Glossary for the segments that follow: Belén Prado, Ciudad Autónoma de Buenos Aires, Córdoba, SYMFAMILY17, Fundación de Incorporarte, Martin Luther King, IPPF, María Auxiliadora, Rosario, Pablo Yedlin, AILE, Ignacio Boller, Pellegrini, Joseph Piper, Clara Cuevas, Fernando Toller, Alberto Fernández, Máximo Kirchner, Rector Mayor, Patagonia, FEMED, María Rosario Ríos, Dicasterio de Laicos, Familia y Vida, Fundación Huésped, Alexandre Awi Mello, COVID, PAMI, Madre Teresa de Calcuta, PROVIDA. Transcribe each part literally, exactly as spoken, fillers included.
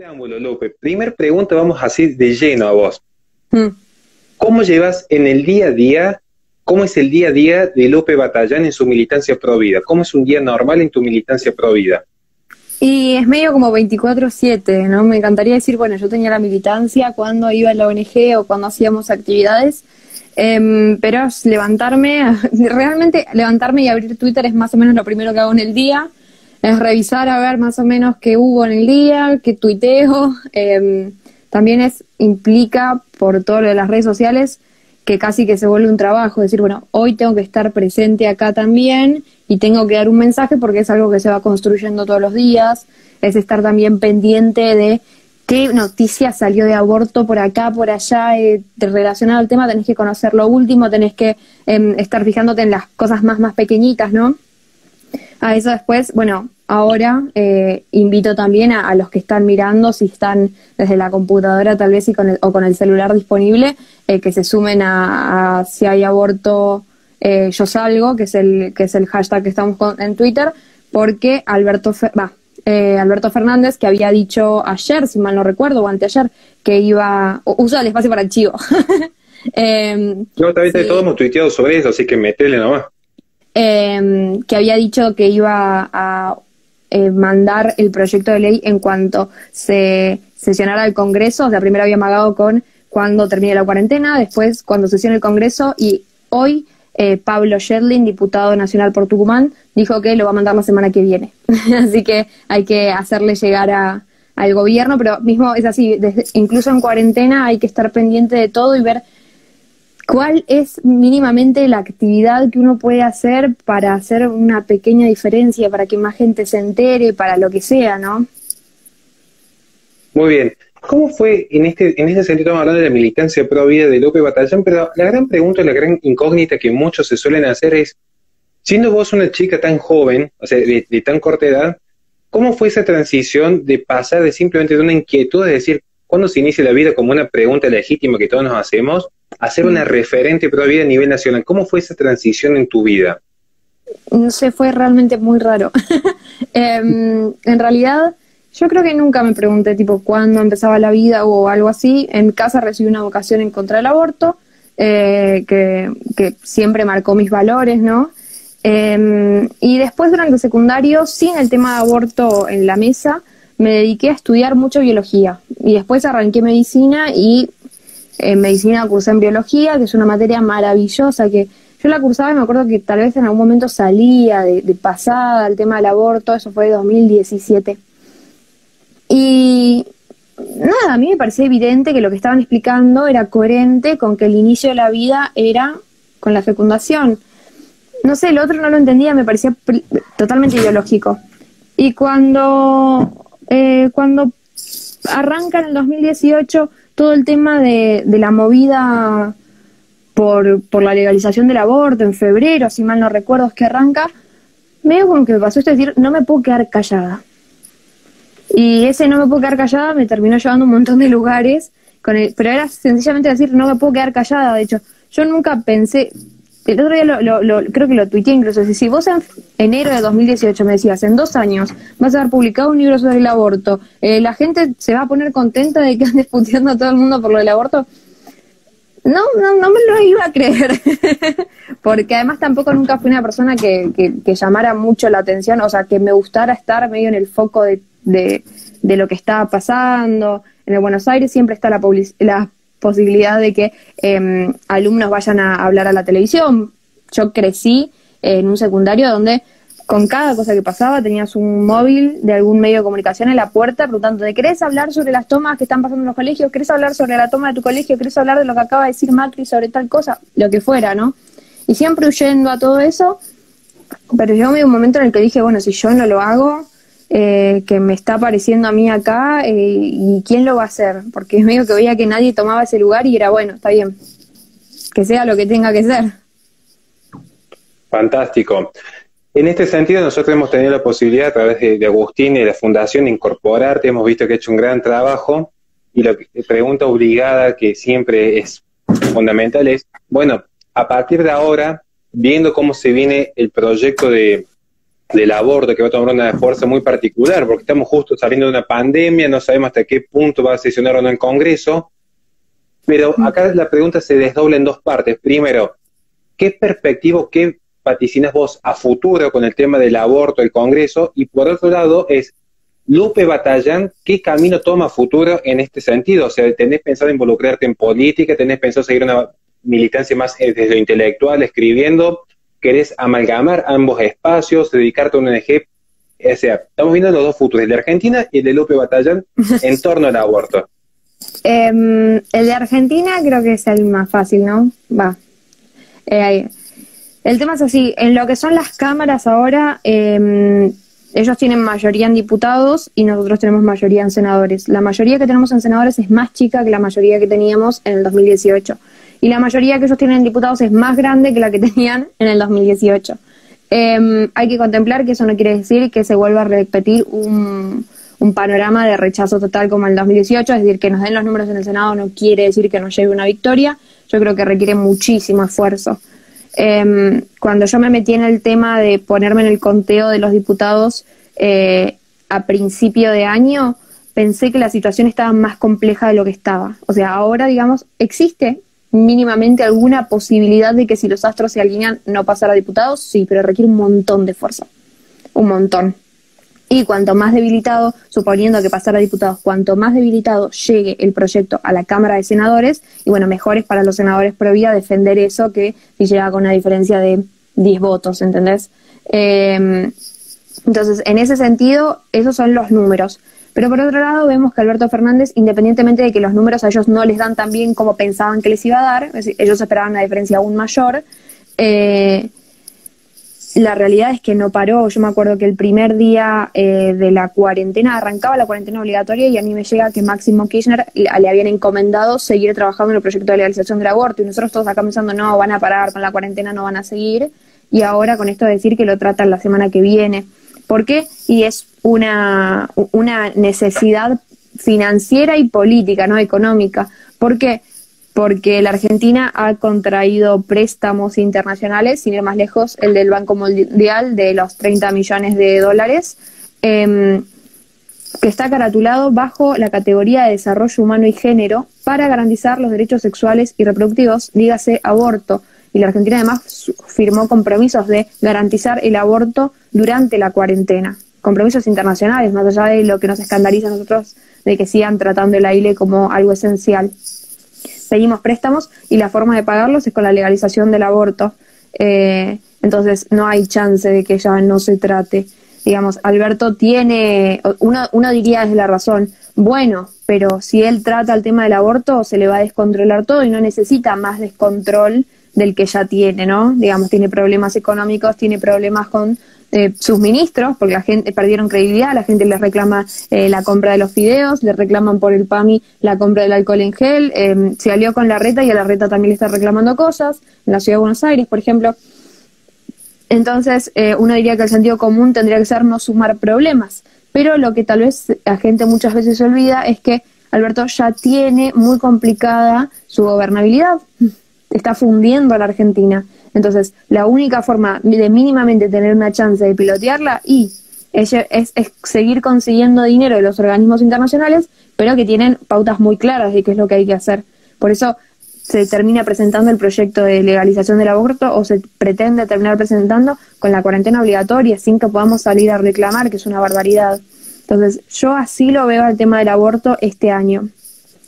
Preámbulo, López. Primer pregunta, vamos así de lleno a vos. Mm. ¿Cómo llevas en el día a día, cómo es el día a día de López Batallán en su militancia provida? ¿Cómo es un día normal en tu militancia provida? Y es medio como veinticuatro siete, ¿no? Me encantaría decir, bueno, yo tenía la militancia cuando iba a la O N G o cuando hacíamos actividades, eh, pero levantarme, realmente levantarme y abrir Twitter es más o menos lo primero que hago en el día, es revisar a ver más o menos qué hubo en el día, qué tuiteo, eh, también es implica por todo lo de las redes sociales que casi que se vuelve un trabajo, decir, bueno, hoy tengo que estar presente acá también y tengo que dar un mensaje porque es algo que se va construyendo todos los días, es estar también pendiente de qué noticia salió de aborto por acá, por allá, eh, relacionado al tema, tenés que conocer lo último, tenés que eh, estar fijándote en las cosas más, más pequeñitas, ¿no? A eso después, bueno, ahora eh, invito también a, a los que están mirando, si están desde la computadora tal vez y con el, o con el celular disponible, eh, que se sumen a, a si hay aborto eh, yo salgo, que es el que es el hashtag que estamos con, en Twitter, porque Alberto Fe, bah, eh, Alberto Fernández, que había dicho ayer, si mal no recuerdo, o anteayer, que iba, usa el espacio para el chivo. eh, no, tal vez sí. Todos hemos tuiteado sobre eso, así que metele nomás. Eh, que había dicho que iba a eh, mandar el proyecto de ley en cuanto se sesionara el Congreso, o sea, primero había amagado con cuando termine la cuarentena, después cuando sesione el Congreso, y hoy eh, Pablo Yedlin, diputado nacional por Tucumán, dijo que lo va a mandar la semana que viene. Así que hay que hacerle llegar a, al gobierno, pero mismo es así, desde, incluso en cuarentena hay que estar pendiente de todo y ver ¿cuál es mínimamente la actividad que uno puede hacer para hacer una pequeña diferencia, para que más gente se entere, para lo que sea, ¿no? Muy bien. ¿Cómo fue, en este en este sentido, estamos hablando de la militancia pro vida de López Batallán, pero la gran pregunta, la gran incógnita que muchos se suelen hacer es, siendo vos una chica tan joven, o sea, de, de tan corta edad, ¿cómo fue esa transición de pasar de simplemente de una inquietud, es decir, cuándo se inicia la vida como una pregunta legítima que todos nos hacemos, hacer una referente pro vida a nivel nacional? ¿Cómo fue esa transición en tu vida? No sé, fue realmente muy raro. eh, en realidad, yo creo que nunca me pregunté, tipo, cuándo empezaba la vida o algo así. En mi casa recibí una vocación en contra del aborto, eh, que, que siempre marcó mis valores, ¿no? Eh, y después, durante el secundario, sin el tema de aborto en la mesa, me dediqué a estudiar mucho biología. Y después arranqué medicina y... en medicina cursé en biología, que es una materia maravillosa, que yo la cursaba y me acuerdo que tal vez en algún momento salía de, de pasada el tema del aborto, eso fue de dos mil diecisiete. Y nada, a mí me parecía evidente que lo que estaban explicando era coherente con que el inicio de la vida era con la fecundación. No sé, el otro no lo entendía, me parecía totalmente ideológico. Y cuando, eh, cuando arranca en el dos mil dieciocho... todo el tema de, de la movida por, por la legalización del aborto en febrero, si mal no recuerdo, es que arranca, medio como que me pasó esto, es decir, no me puedo quedar callada. Y ese no me puedo quedar callada me terminó llevando a un montón de lugares, con el, pero era sencillamente decir, no me puedo quedar callada. De hecho, yo nunca pensé, el otro día lo, lo, lo, creo que lo tuiteé incluso, si vos en enero de dos mil dieciocho me decías, en dos años vas a haber publicado un libro sobre el aborto, eh, la gente se va a poner contenta de que andes puteando a todo el mundo por lo del aborto, no, no, no me lo iba a creer, porque además tampoco nunca fui una persona que, que, que llamara mucho la atención, o sea, que me gustara estar medio en el foco de, de, de lo que estaba pasando. En el Buenos Aires siempre está la publicidad, posibilidad de que eh, alumnos vayan a hablar a la televisión. Yo crecí en un secundario donde con cada cosa que pasaba tenías un móvil de algún medio de comunicación en la puerta preguntándote, ¿querés hablar sobre las tomas que están pasando en los colegios? ¿Querés hablar sobre la toma de tu colegio? ¿Querés hablar de lo que acaba de decir Macri sobre tal cosa? Lo que fuera, ¿no? Y siempre huyendo a todo eso, pero llegó un momento en el que dije, bueno, si yo no lo hago... Eh, que me está apareciendo a mí acá, eh, y quién lo va a hacer, porque es medio que veía que nadie tomaba ese lugar y era bueno, está bien, que sea lo que tenga que ser. Fantástico. En este sentido nosotros hemos tenido la posibilidad a través de, de Agustín y de la Fundación de Incorporarte, hemos visto que ha hecho un gran trabajo, y la pregunta obligada que siempre es fundamental es, bueno, a partir de ahora, viendo cómo se viene el proyecto de del aborto, que va a tomar una fuerza muy particular, porque estamos justo saliendo de una pandemia, no sabemos hasta qué punto va a sesionar o no el Congreso, pero acá la pregunta se desdobla en dos partes. Primero, ¿qué perspectiva, qué vaticinas vos a futuro con el tema del aborto, el Congreso? Y por otro lado es, Lupe Batallán, ¿qué camino toma a futuro en este sentido? O sea, ¿tenés pensado involucrarte en política? ¿Tenés pensado seguir una militancia más desde lo intelectual, escribiendo? ¿Querés amalgamar ambos espacios, dedicarte a una O N G? O sea, estamos viendo los dos futuros, el de Argentina y el de Lupe Batallán, en torno al aborto. Eh, el de Argentina creo que es el más fácil, ¿no? Va. Eh, el tema es así, en lo que son las cámaras ahora, eh, ellos tienen mayoría en diputados y nosotros tenemos mayoría en senadores. La mayoría que tenemos en senadores es más chica que la mayoría que teníamos en el dos mil dieciocho. Y la mayoría que ellos tienen en diputados es más grande que la que tenían en el dos mil dieciocho. Eh, hay que contemplar que eso no quiere decir que se vuelva a repetir un, un panorama de rechazo total como en el dos mil dieciocho, es decir, que nos den los números en el Senado no quiere decir que nos lleve una victoria. Yo creo que requiere muchísimo esfuerzo. Eh, cuando yo me metí en el tema de ponerme en el conteo de los diputados eh, a principio de año, pensé que la situación estaba más compleja de lo que estaba. O sea, ahora, digamos, existe mínimamente alguna posibilidad de que si los astros se alinean no pasar a diputados, sí, pero requiere un montón de fuerza, un montón. Y cuanto más debilitado, suponiendo que pasar a diputados, cuanto más debilitado llegue el proyecto a la Cámara de Senadores, y bueno, mejor es para los senadores pro vida defender eso que si llega con una diferencia de diez votos, ¿entendés? Eh, entonces, en ese sentido, esos son los números. Pero por otro lado vemos que Alberto Fernández, independientemente de que los números a ellos no les dan tan bien como pensaban que les iba a dar, es decir, ellos esperaban una diferencia aún mayor, eh, la realidad es que no paró. Yo me acuerdo que el primer día eh, de la cuarentena, arrancaba la cuarentena obligatoria y a mí me llega que Máximo Kirchner le, le habían encomendado seguir trabajando en el proyecto de legalización del aborto y nosotros todos acá pensando, no, van a parar con la cuarentena, no van a seguir, y ahora con esto de decir que lo tratan la semana que viene. ¿Por qué? Y es una, una necesidad financiera y política, no económica. ¿Por qué? Porque la Argentina ha contraído préstamos internacionales, sin ir más lejos, el del Banco Mundial de los treinta millones de dólares, eh, que está caratulado bajo la categoría de desarrollo humano y género para garantizar los derechos sexuales y reproductivos, dígase aborto. Y la Argentina además firmó compromisos de garantizar el aborto durante la cuarentena. Compromisos internacionales, más allá de lo que nos escandaliza a nosotros, de que sigan tratando el A I L E como algo esencial. Pedimos préstamos y la forma de pagarlos es con la legalización del aborto. Eh, entonces no hay chance de que ya no se trate. Digamos, Alberto tiene, uno, uno diría desde la razón, bueno, pero si él trata el tema del aborto se le va a descontrolar todo y no necesita más descontrol del que ya tiene, ¿no? Digamos, tiene problemas económicos, tiene problemas con eh, sus ministros, porque la gente perdieron credibilidad, la gente les reclama eh, la compra de los fideos, le reclaman por el PAMI la compra del alcohol en gel, eh, se alió con Larreta y a Larreta también le está reclamando cosas, en la Ciudad de Buenos Aires, por ejemplo. Entonces, eh, uno diría que el sentido común tendría que ser no sumar problemas, pero lo que tal vez la gente muchas veces se olvida es que Alberto ya tiene muy complicada su gobernabilidad, está fundiendo a la Argentina. Entonces, la única forma de mínimamente tener una chance de pilotearla y es, es, es seguir consiguiendo dinero de los organismos internacionales, pero que tienen pautas muy claras de qué es lo que hay que hacer. Por eso se termina presentando el proyecto de legalización del aborto, o se pretende terminar presentando con la cuarentena obligatoria, sin que podamos salir a reclamar, que es una barbaridad. Entonces, yo así lo veo al tema del aborto este año.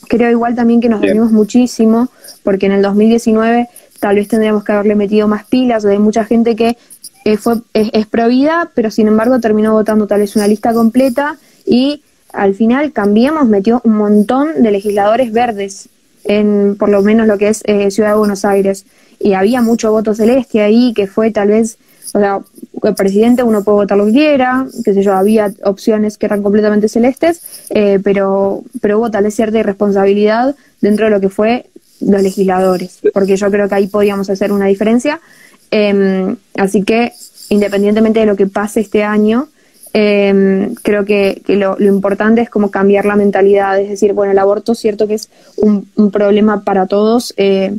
Creo igual también que nos venimos muchísimo, porque en el dos mil diecinueve tal vez tendríamos que haberle metido más pilas, o hay mucha gente que eh, fue es, es pro vida, pero sin embargo terminó votando tal vez una lista completa, y al final Cambiemos metió un montón de legisladores verdes, en por lo menos lo que es eh, Ciudad de Buenos Aires, y había mucho voto celeste ahí, que fue tal vez, o sea, el presidente uno puede votar lo que quiera, qué sé yo, había opciones que eran completamente celestes, eh, pero, pero hubo tal vez cierta irresponsabilidad dentro de lo que fue los legisladores, porque yo creo que ahí podíamos hacer una diferencia. Eh, así que, independientemente de lo que pase este año, eh, creo que, que lo, lo importante es como cambiar la mentalidad, es decir, bueno, el aborto es cierto que es un, un problema para todos, eh,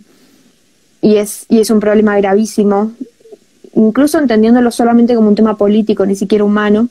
y, es, y es un problema gravísimo, incluso entendiéndolo solamente como un tema político, ni siquiera humano.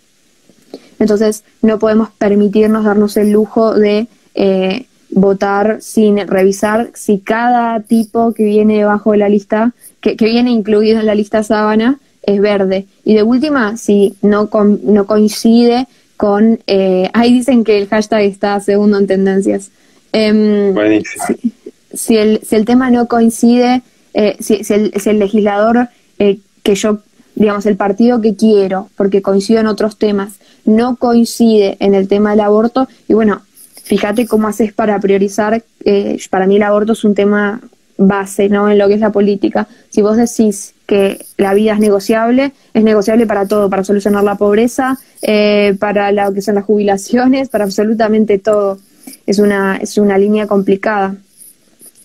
Entonces no podemos permitirnos darnos el lujo de eh, votar sin revisar si cada tipo que viene debajo de la lista, que, que viene incluido en la lista sábana, es verde. Y de última, si no, con, no coincide con... Eh, ahí dicen que el hashtag está segundo en tendencias. Eh, Buenísimo. Si, si, el, si el tema no coincide, eh, si, si, el, si el legislador eh, que yo... digamos, el partido que quiero, porque coincido en otros temas, no coincide en el tema del aborto, y bueno, fíjate cómo haces para priorizar, eh, para mí el aborto es un tema base, ¿no?, en lo que es la política. Si vos decís que la vida es negociable, es negociable para todo, para solucionar la pobreza, eh, para lo que son las jubilaciones, para absolutamente todo. Es una, es una línea complicada.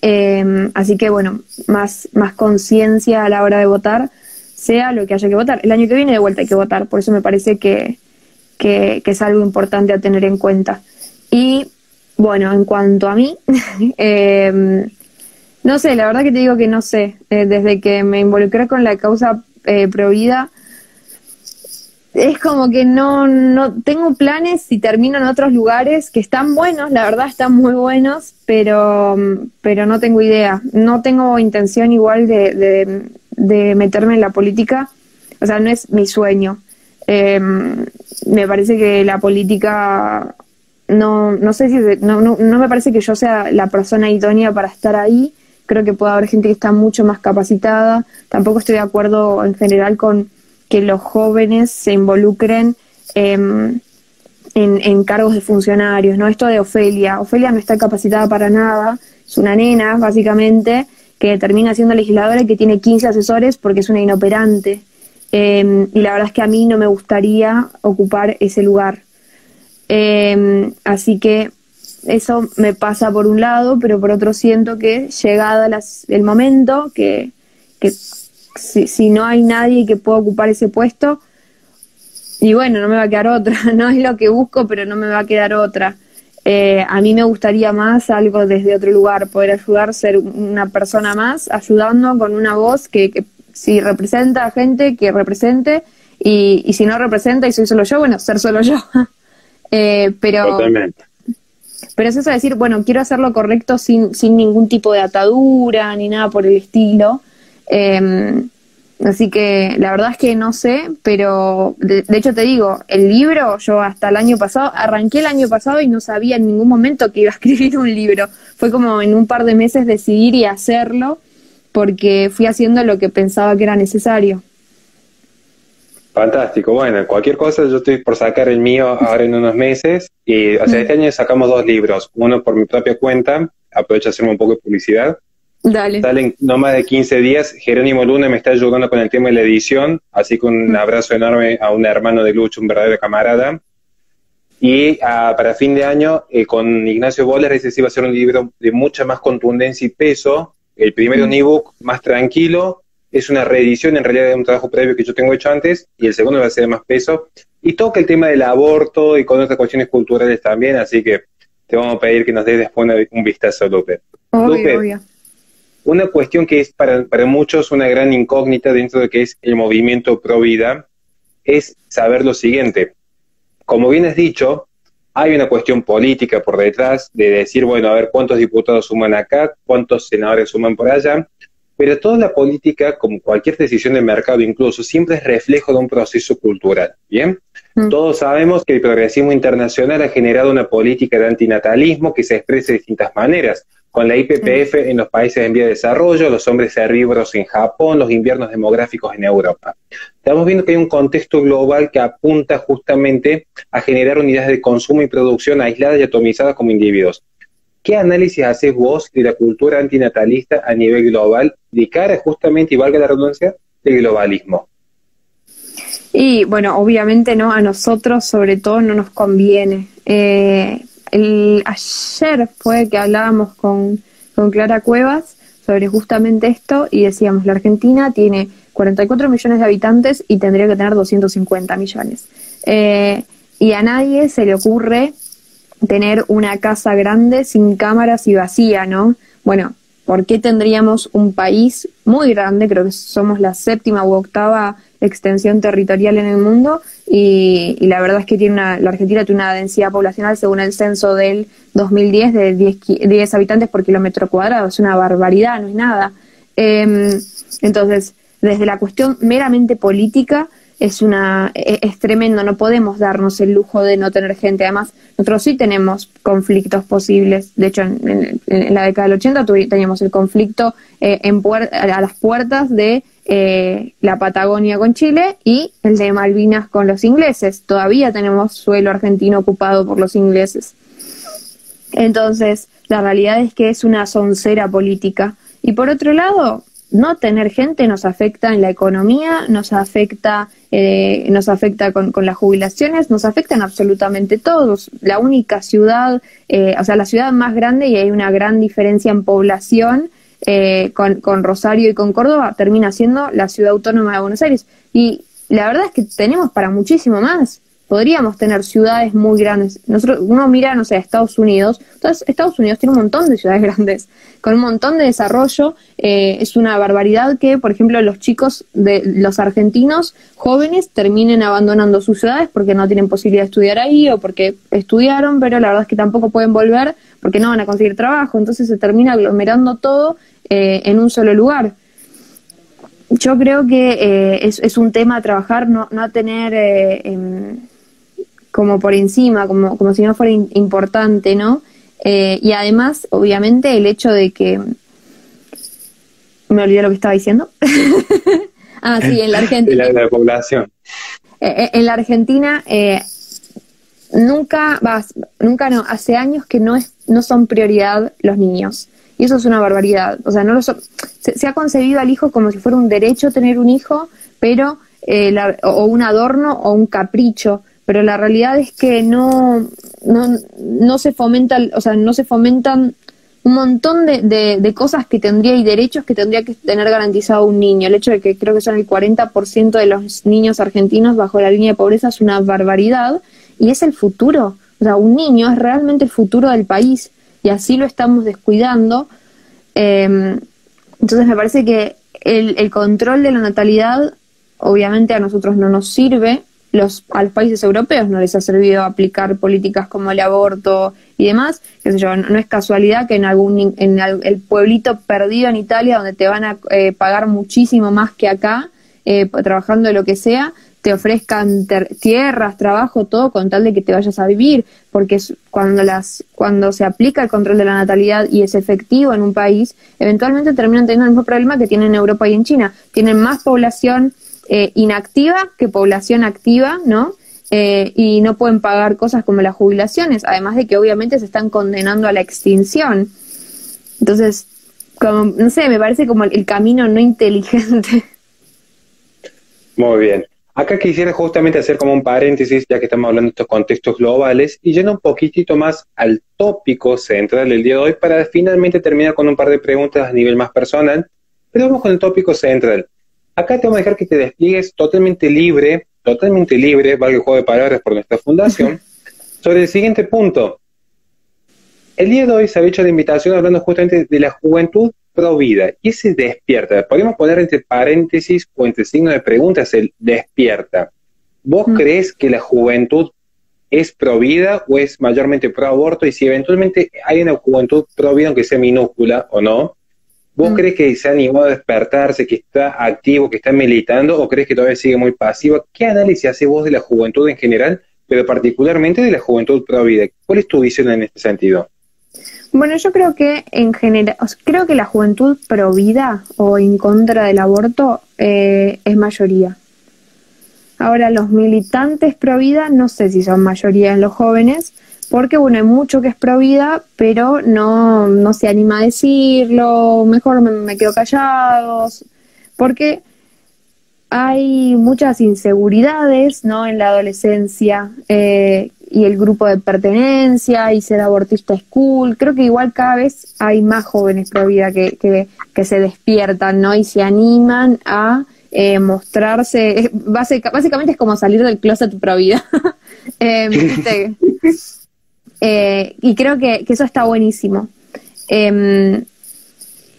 Eh, así que bueno, más, más conciencia a la hora de votar, sea lo que haya que votar. El año que viene de vuelta hay que votar, por eso me parece que, que, que es algo importante a tener en cuenta. Y bueno, en cuanto a mí, eh, no sé, la verdad que te digo que no sé, eh, desde que me involucré con la causa eh, provida, es como que no, no tengo planes y termino en otros lugares que están buenos, la verdad están muy buenos, pero, pero no tengo idea, no tengo intención igual de... de de meterme en la política, o sea, no es mi sueño. Eh, me parece que la política, no, no sé si, no, no, no me parece que yo sea la persona idónea para estar ahí. Creo que puede haber gente que está mucho más capacitada. Tampoco estoy de acuerdo en general con que los jóvenes se involucren eh, en, en cargos de funcionarios, ¿no? Esto de Ofelia. Ofelia no está capacitada para nada, es una nena, básicamente, que termina siendo legisladora y que tiene quince asesores porque es una inoperante. Eh, y la verdad es que a mí no me gustaría ocupar ese lugar. Eh, así que eso me pasa por un lado, pero por otro siento que llegado las, el momento, que, que si, si no hay nadie que pueda ocupar ese puesto, y bueno, no me va a quedar otra, no es lo que busco, pero no me va a quedar otra. Eh, a mí me gustaría más algo desde otro lugar, poder ayudar, ser una persona más, ayudando con una voz que, que si representa a gente, que represente, y, y si no representa y soy solo yo, bueno, ser solo yo. eh, pero, Totalmente. Pero es eso de decir, bueno, quiero hacer lo correcto sin, sin ningún tipo de atadura ni nada por el estilo. Eh, así que la verdad es que no sé, pero de, de hecho te digo, el libro, yo hasta el año pasado, arranqué el año pasado y no sabía en ningún momento que iba a escribir un libro. Fue como en un par de meses decidir y hacerlo, porque fui haciendo lo que pensaba que era necesario. Fantástico. Bueno, cualquier cosa, yo estoy por sacar el mío ahora en unos meses, y o sea, este año sacamos dos libros, uno por mi propia cuenta, aprovecho a hacerme un poco de publicidad. Dale. Salen no más de quince días. Jerónimo Luna me está ayudando con el tema de la edición, así que un abrazo enorme a un hermano de Lucho, un verdadero camarada. Y a, para fin de año, eh, con Ignacio Boller, ese sí va a ser un libro de mucha más contundencia y peso. El primero, un ebook más tranquilo, es una reedición en realidad de un trabajo previo que yo tengo hecho antes, y el segundo va a ser de más peso, y toca el tema del aborto y con otras cuestiones culturales también, así que te vamos a pedir que nos des después un vistazo, Lupe. Obvio, Lupe, obvio. Una cuestión que es para, para muchos una gran incógnita dentro de que es el movimiento pro vida, es saber lo siguiente. Como bien has dicho, hay una cuestión política por detrás de decir, bueno, a ver cuántos diputados suman acá, cuántos senadores suman por allá, pero toda la política, como cualquier decisión de mercado incluso, siempre es reflejo de un proceso cultural, ¿bien? Mm. Todos sabemos que el progresismo internacional ha generado una política de antinatalismo que se expresa de distintas maneras, con la I P P F en los países en vía de desarrollo, los hombres herbívoros en Japón, los inviernos demográficos en Europa. Estamos viendo que hay un contexto global que apunta justamente a generar unidades de consumo y producción aisladas y atomizadas como individuos. ¿Qué análisis haces vos de la cultura antinatalista a nivel global de cara justamente, y valga la redundancia, del globalismo? Y bueno, obviamente no, a nosotros sobre todo no nos conviene. Eh... El, ayer fue que hablábamos con, con Clara Cuevas sobre justamente esto y decíamos, la Argentina tiene cuarenta y cuatro millones de habitantes y tendría que tener doscientos cincuenta millones. Eh, y a nadie se le ocurre tener una casa grande sin cámaras y vacía, ¿no? Bueno, ¿Por qué tendríamos un país muy grande? Creo que somos la séptima u octava extensión territorial en el mundo y, y la verdad es que tiene una, la Argentina tiene una densidad poblacional según el censo del dos mil diez de diez, diez habitantes por kilómetro cuadrado. Es una barbaridad, no es nada. Eh, entonces, desde la cuestión meramente política es, una, es, es tremendo, no podemos darnos el lujo de no tener gente. Además, nosotros sí tenemos conflictos posibles. De hecho, en, en, en la década del ochenta teníamos el conflicto eh, en puer, a las puertas de eh, la Patagonia con Chile y el de Malvinas con los ingleses. Todavía tenemos suelo argentino ocupado por los ingleses. Entonces, la realidad es que es una soncera política. Y por otro lado, no tener gente nos afecta en la economía, nos afecta, eh, nos afecta con, con las jubilaciones, nos afectan absolutamente todos. La única ciudad, eh, o sea, la ciudad más grande, y hay una gran diferencia en población eh, con, con Rosario y con Córdoba, termina siendo la Ciudad Autónoma de Buenos Aires. Y la verdad es que tenemos para muchísimo más. Podríamos tener ciudades muy grandes. Nosotros, uno mira, no sé, Estados Unidos. Entonces, Estados Unidos tiene un montón de ciudades grandes, con un montón de desarrollo. Eh, es una barbaridad que, por ejemplo, los chicos, de los argentinos jóvenes, terminen abandonando sus ciudades porque no tienen posibilidad de estudiar ahí o porque estudiaron, pero la verdad es que tampoco pueden volver porque no van a conseguir trabajo. Entonces se termina aglomerando todo eh, en un solo lugar. Yo creo que eh, es, es un tema a trabajar, no, no tener... Eh, em, como por encima, como, como si no fuera in, importante, ¿no? Eh, y además, obviamente, el hecho de que... Me olvidé lo que estaba diciendo. Ah, sí, en la Argentina... De la, de la población. Eh, en la Argentina eh, nunca, vas, nunca no, hace años que no, es, no son prioridad los niños. Y eso es una barbaridad. O sea, no lo son, se, se ha concebido al hijo como si fuera un derecho tener un hijo, pero eh, la, o un adorno o un capricho. Pero la realidad es que no, no, no se fomenta, o sea, no se fomentan un montón de, de, de cosas que tendría y derechos que tendría que tener garantizado un niño. El hecho de que creo que son el cuarenta por ciento de los niños argentinos bajo la línea de pobreza es una barbaridad y es el futuro. O sea, un niño es realmente el futuro del país y así lo estamos descuidando. Eh, entonces me parece que el, el control de la natalidad obviamente a nosotros no nos sirve. Los, a los países europeos no les ha servido aplicar políticas como el aborto y demás. Qué sé yo, no, no es casualidad que en algún en el pueblito perdido en Italia, donde te van a eh, pagar muchísimo más que acá, eh, trabajando de lo que sea, te ofrezcan ter tierras, trabajo, todo con tal de que te vayas a vivir. Porque es cuando, las, cuando se aplica el control de la natalidad y es efectivo en un país, eventualmente terminan teniendo el mismo problema que tienen en Europa y en China. Tienen más población Eh, inactiva que población activa, ¿no? Eh, y no pueden pagar cosas como las jubilaciones, además de que obviamente se están condenando a la extinción. Entonces, como, no sé, me parece como el, el camino no inteligente. Muy bien. Acá quisiera justamente hacer como un paréntesis, ya que estamos hablando de estos contextos globales, y yendo un poquitito más al tópico central del día de hoy, para finalmente terminar con un par de preguntas a nivel más personal, pero vamos con el tópico central. Acá te vamos a dejar que te despliegues totalmente libre, totalmente libre, valga el juego de palabras por nuestra fundación, sobre el siguiente punto. El día de hoy se ha hecho la invitación hablando justamente de la juventud pro vida, y ese despierta. Podemos poner entre paréntesis o entre signo de preguntas el despierta. ¿Vos mm. crees que la juventud es pro vida o es mayormente pro aborto? Y si eventualmente hay una juventud pro vida, aunque sea minúscula o no, ¿vos mm. crees que se ha animado a despertarse, que está activo, que está militando, o crees que todavía sigue muy pasiva? ¿Qué análisis hace vos de la juventud en general, pero particularmente de la juventud pro vida? ¿Cuál es tu visión en este sentido? Bueno, yo creo que en general, creo que la juventud pro vida o en contra del aborto eh, es mayoría. Ahora, los militantes pro vida no sé si son mayoría en los jóvenes, porque bueno, hay mucho que es pro vida, pero no, no se anima a decirlo, mejor me, me quedo callados, porque hay muchas inseguridades, ¿no?, en la adolescencia, eh, y el grupo de pertenencia, y ser abortista es cool. Creo que igual cada vez hay más jóvenes pro vida que, que, que se despiertan, ¿no?, y se animan a eh, mostrarse. Básica, básicamente es como salir del closet pro vida. eh, ¿viste? Eh, y creo que, que eso está buenísimo. Eh,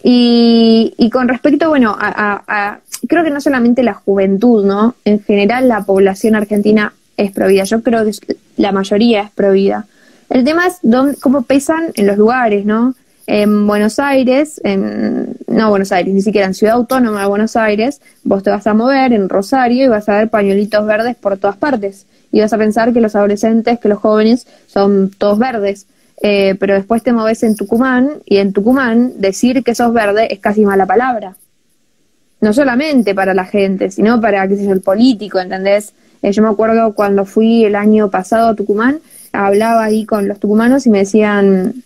Y, y con respecto, bueno, a, a, a, creo que no solamente la juventud, ¿no? En general la población argentina es provida. Yo creo que la mayoría es provida. El tema es dónde, cómo pesan en los lugares, ¿no? En Buenos Aires, en, no Buenos Aires, ni siquiera en Ciudad Autónoma de Buenos Aires, vos te vas a mover en Rosario y vas a ver pañuelitos verdes por todas partes. Y vas a pensar que los adolescentes, que los jóvenes son todos verdes. Eh, pero después te moves en Tucumán, y en Tucumán decir que sos verde es casi mala palabra. No solamente para la gente, sino para, qué sé yo, el político, ¿entendés? Eh, yo me acuerdo cuando fui el año pasado a Tucumán, hablaba ahí con los tucumanos y me decían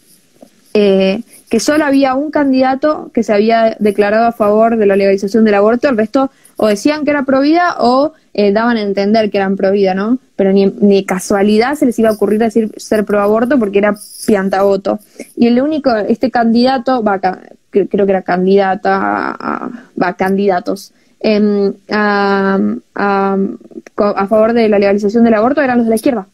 eh, que solo había un candidato que se había declarado a favor de la legalización del aborto, el resto o decían que era provida o eh, daban a entender que eran provida, ¿no? Pero ni, ni casualidad se les iba a ocurrir decir ser pro-aborto porque era piantavoto. Y el único, este candidato, va, creo que era candidata, va, candidatos, eh, a, a, a favor de la legalización del aborto eran los de la izquierda.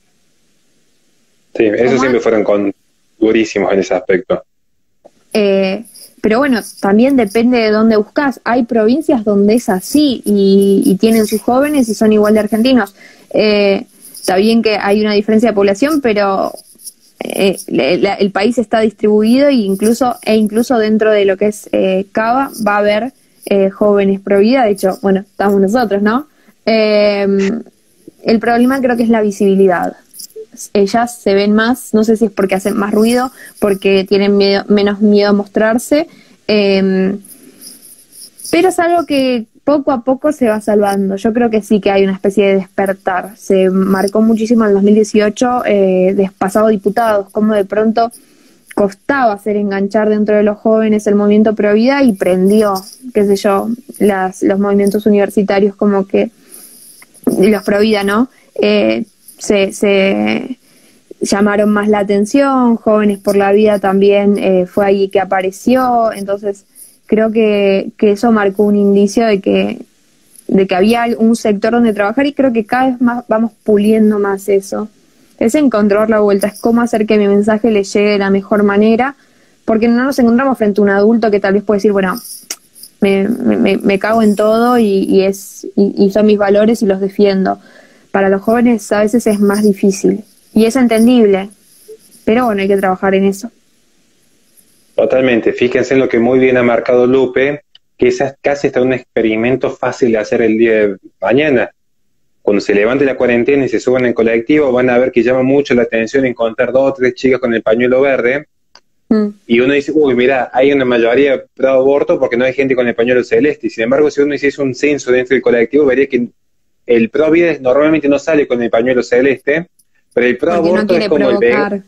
Sí, esos siempre fueron con, durísimos en ese aspecto. Eh, pero bueno, también depende de dónde buscas. Hay provincias donde es así y, y tienen sus jóvenes y son igual de argentinos. Eh, está bien que hay una diferencia de población, pero eh, la, el país está distribuido e incluso, e incluso dentro de lo que es eh, Cava va a haber eh, jóvenes pro vida. De hecho, bueno, estamos nosotros, ¿no? Eh, el problema creo que es la visibilidad. Ellas se ven más, no sé si es porque hacen más ruido, porque tienen miedo, menos miedo a mostrarse, eh, pero es algo que poco a poco se va salvando. Yo creo que sí que hay una especie de despertar. Se marcó muchísimo en el dos mil dieciocho, eh, de pasado diputados, como de pronto costaba hacer enganchar dentro de los jóvenes el movimiento pro vida y prendió, qué sé yo, las, los movimientos universitarios como que, los pro vida, ¿no? Eh, Se, se llamaron más la atención, Jóvenes por la Vida también eh, fue allí que apareció, entonces creo que, que eso marcó un indicio de que, de que había un sector donde trabajar y creo que cada vez más vamos puliendo más eso. Es encontrar la vuelta, es cómo hacer que mi mensaje le llegue de la mejor manera, porque no nos encontramos frente a un adulto que tal vez puede decir, bueno, me, me, me cago en todo y, y, es, y, y son mis valores y los defiendo. Para los jóvenes a veces es más difícil y es entendible, pero bueno, hay que trabajar en eso. Totalmente, fíjense en lo que muy bien ha marcado Lupe, que es casi hasta un experimento fácil de hacer el día de mañana. Cuando se levante la cuarentena y se suban en colectivo, van a ver que llama mucho la atención encontrar dos o tres chicas con el pañuelo verde, mm. y uno dice, uy, mirá, hay una mayoría pro aborto porque no hay gente con el pañuelo celeste, y sin embargo, si uno hiciese un censo dentro del colectivo, vería que el pro vida normalmente no sale con el pañuelo celeste, pero el pro aborto no es como provocar. El vegano.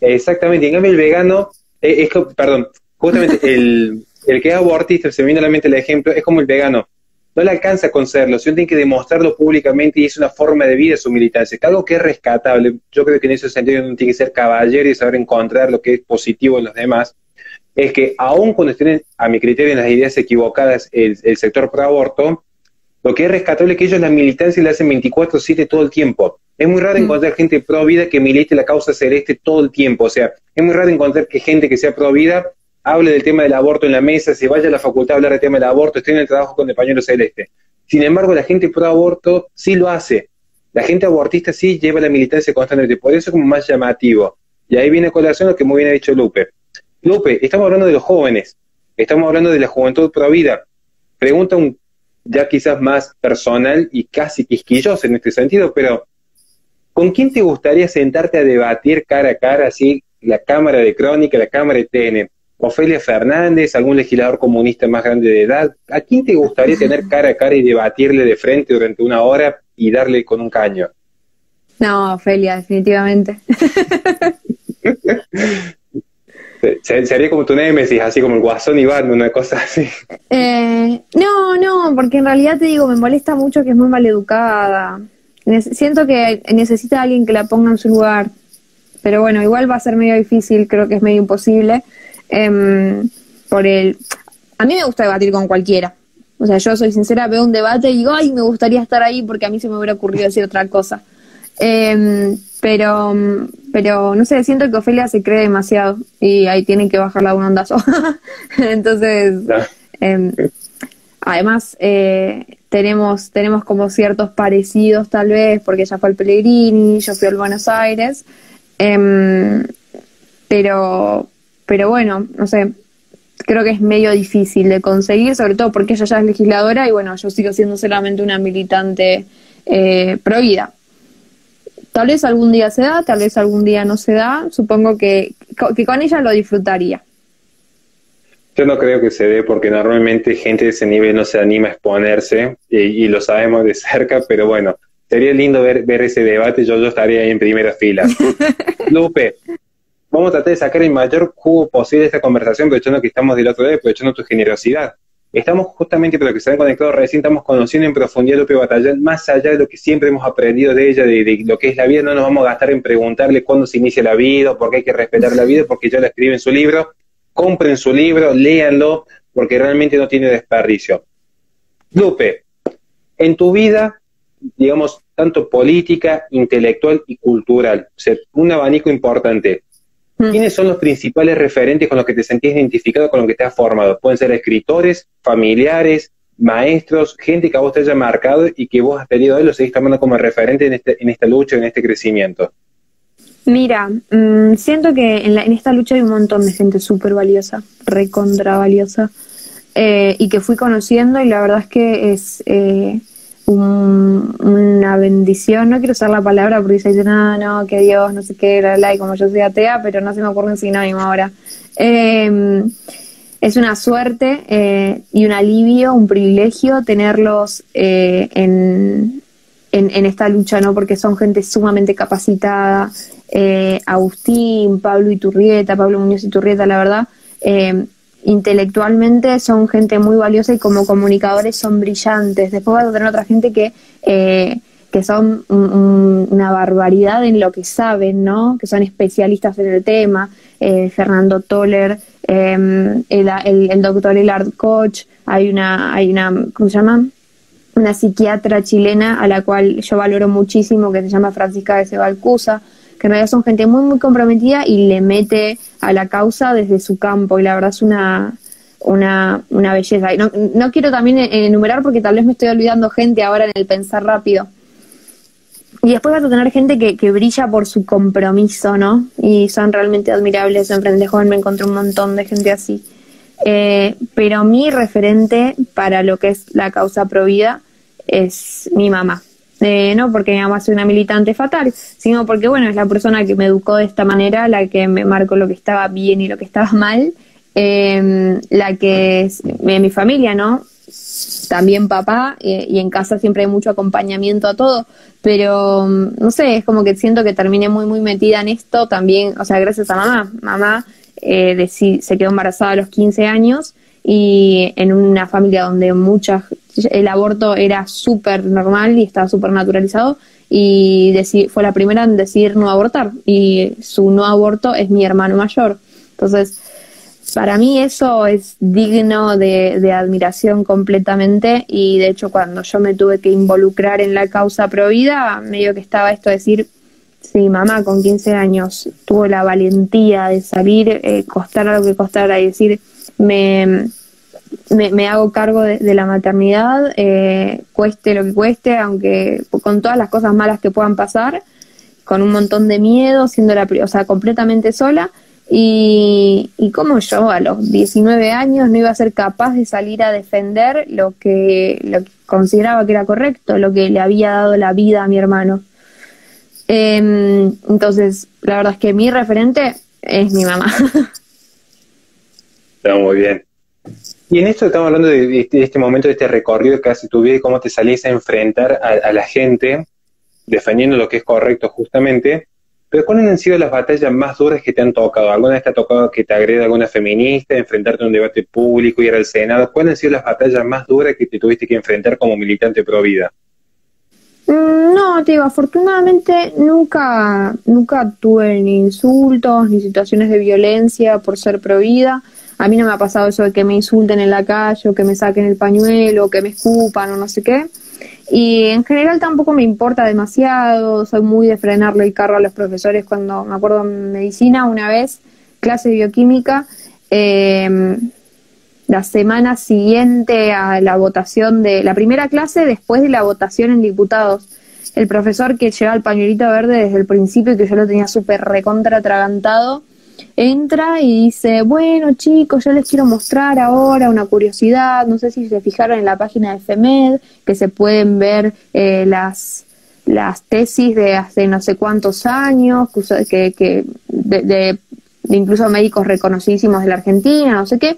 Exactamente, en cambio el vegano, es, es como, perdón, justamente el, el que es abortista, se me viene a la mente el ejemplo, es como el vegano, no le alcanza con serlo, sino tiene que demostrarlo públicamente y es una forma de vida su militancia, que algo que es rescatable. Yo creo que en ese sentido uno tiene que ser caballero y saber encontrar lo que es positivo en los demás, es que aun cuando estén, a mi criterio, en las ideas equivocadas el, el sector pro aborto, lo que es rescatable es que ellos la militancia la hacen veinticuatro siete todo el tiempo. Es muy raro mm. encontrar gente pro vida que milite la causa celeste todo el tiempo. O sea, es muy raro encontrar que gente que sea pro vida hable del tema del aborto en la mesa, se vaya a la facultad a hablar del tema del aborto, esté en el trabajo con el pañuelo celeste. Sin embargo, la gente pro aborto sí lo hace. La gente abortista sí lleva la militancia constantemente. Por eso es como más llamativo. Y ahí viene a colación lo que muy bien ha dicho Lupe. Lupe, estamos hablando de los jóvenes. Estamos hablando de la juventud pro vida. Pregunta un ya quizás más personal y casi quisquilloso en este sentido, pero ¿con quién te gustaría sentarte a debatir cara a cara, así, la Cámara de Crónica, la Cámara de T N? ¿Ofelia Fernández, algún legislador comunista más grande de edad? ¿A quién te gustaría tener cara a cara y debatirle de frente durante una hora y darle con un caño? No, Ofelia, definitivamente. Sería como tu némesis, así como el Guasón Iván, una cosa así. Eh, no, no, porque en realidad te digo, me molesta mucho que es muy maleducada. Siento que necesita a alguien que la ponga en su lugar. Pero bueno, igual va a ser medio difícil, creo que es medio imposible. Eh, por el... A mí me gusta debatir con cualquiera. O sea, yo soy sincera, veo un debate y digo, ay, me gustaría estar ahí porque a mí se me hubiera ocurrido decir otra cosa. Eh, pero, pero no sé, siento que Ofelia se cree demasiado y ahí tienen que bajarla un ondazo. Entonces, eh, además, eh, tenemos tenemos como ciertos parecidos tal vez, porque ella fue al Pellegrini, yo fui al Buenos Aires. Eh, pero, pero bueno, no sé, creo que es medio difícil de conseguir, sobre todo porque ella ya es legisladora y bueno, yo sigo siendo solamente una militante eh, pro vida. Tal vez algún día se da, tal vez algún día no se da, supongo que, que con ella lo disfrutaría. Yo no creo que se dé porque normalmente gente de ese nivel no se anima a exponerse y, y lo sabemos de cerca, pero bueno, sería lindo ver, ver ese debate, yo, yo estaría ahí en primera fila. Lupe, vamos a tratar de sacar el mayor jugo posible de esta conversación, aprovechando que estamos del otro lado, aprovechando tu generosidad. Estamos justamente, para los que se han conectado recién, estamos conociendo en profundidad a Lupe Batallán, más allá de lo que siempre hemos aprendido de ella, de, de lo que es la vida. No nos vamos a gastar en preguntarle cuándo se inicia la vida, o por qué hay que respetar la vida, porque ella la escribe en su libro. Compren su libro, léanlo, porque realmente no tiene desperdicio. Lupe, en tu vida, digamos, tanto política, intelectual y cultural, o sea, un abanico importante, ¿quiénes son los principales referentes con los que te sentís identificado, con los que te has formado? Pueden ser escritores, familiares, maestros, gente que a vos te haya marcado y que vos has tenido hoy, lo seguís tomando como referente en, este, en esta lucha, en este crecimiento. Mira, mmm, siento que en, la, en esta lucha hay un montón de gente súper valiosa, recontra valiosa, eh, y que fui conociendo, y la verdad es que es eh, un, una bendición. No quiero usar la palabra porque se dice, no, no, que Dios, no sé qué, bla, bla, y como yo soy atea, pero no se me ocurre un sinónimo ahora. Eh, es una suerte eh, y un alivio, un privilegio tenerlos eh, en... En, en esta lucha, ¿no? Porque son gente sumamente capacitada. eh, Agustín, Pablo Iturrieta, Pablo Muñoz Iturrieta, la verdad, eh, intelectualmente son gente muy valiosa y como comunicadores son brillantes. Después vas a tener otra gente que, eh, que son un, una barbaridad en lo que saben, ¿no? Que son especialistas en el tema. eh, Fernando Toller, eh, el, el, el doctor Elard Koch, hay una, hay una, ¿cómo se llama? Una psiquiatra chilena a la cual yo valoro muchísimo, que se llama Francisca de Cebalcusa, que en realidad son gente muy muy comprometida y le mete a la causa desde su campo, y la verdad es una, una, una belleza. Y no, no quiero también enumerar porque tal vez me estoy olvidando gente ahora en el pensar rápido. Y después vas a tener gente que, que brilla por su compromiso, ¿no? Y son realmente admirables. En Frente Joven me encontré un montón de gente así. Eh, pero mi referente para lo que es la causa pro vida es mi mamá. Eh, no porque mi mamá sea una militante fatal, sino porque, bueno, es la persona que me educó de esta manera, la que me marcó lo que estaba bien y lo que estaba mal, eh, la que es eh, mi familia, ¿no? También papá, eh, y en casa siempre hay mucho acompañamiento a todo, pero no sé, es como que siento que terminé muy, muy metida en esto también, o sea, gracias a mamá. Mamá Eh, de, se quedó embarazada a los quince años y en una familia donde muchas el aborto era súper normal y estaba súper naturalizado, y deci, fue la primera en decidir no abortar, y su no aborto es mi hermano mayor. Entonces, para mí eso es digno de, de admiración completamente, y de hecho cuando yo me tuve que involucrar en la causa pro vida, medio que estaba esto de decir, sí, mamá con quince años tuvo la valentía de salir, eh, costara lo que costara, y decir, me, me, me hago cargo de, de la maternidad, eh, cueste lo que cueste, aunque con todas las cosas malas que puedan pasar, con un montón de miedo, siendo la, o sea, completamente sola, y, y como yo a los diecinueve años no iba a ser capaz de salir a defender lo que, lo que consideraba que era correcto, lo que le había dado la vida a mi hermano. Entonces, la verdad es que mi referente es mi mamá. Está muy bien. Y en esto estamos hablando de este, de este momento, de este recorrido que hace tu vida y cómo te salís a enfrentar a, a la gente, defendiendo lo que es correcto justamente. Pero ¿cuáles han sido las batallas más duras que te han tocado? ¿Alguna vez te ha tocado que te agreda alguna feminista, enfrentarte a un debate público, ir al Senado? ¿Cuáles han sido las batallas más duras que te tuviste que enfrentar como militante pro vida? No, te digo, afortunadamente nunca, nunca tuve ni insultos, ni situaciones de violencia por ser provida. A mí no me ha pasado eso de que me insulten en la calle, o que me saquen el pañuelo, o que me escupan, o no sé qué. Y en general tampoco me importa demasiado, soy muy de frenarle el carro a los profesores cuando, me acuerdo en medicina una vez, clase de bioquímica, eh, la semana siguiente a la votación de, la primera clase después de la votación en diputados, el profesor que lleva el pañuelito verde desde el principio, que yo lo tenía súper recontra atragantado, entra y dice, bueno chicos, yo les quiero mostrar ahora una curiosidad, no sé si se fijaron en la página de FEMED, que se pueden ver eh, las, las tesis de hace no sé cuántos años, que, que de, de, de incluso médicos reconocidísimos de la Argentina, no sé qué.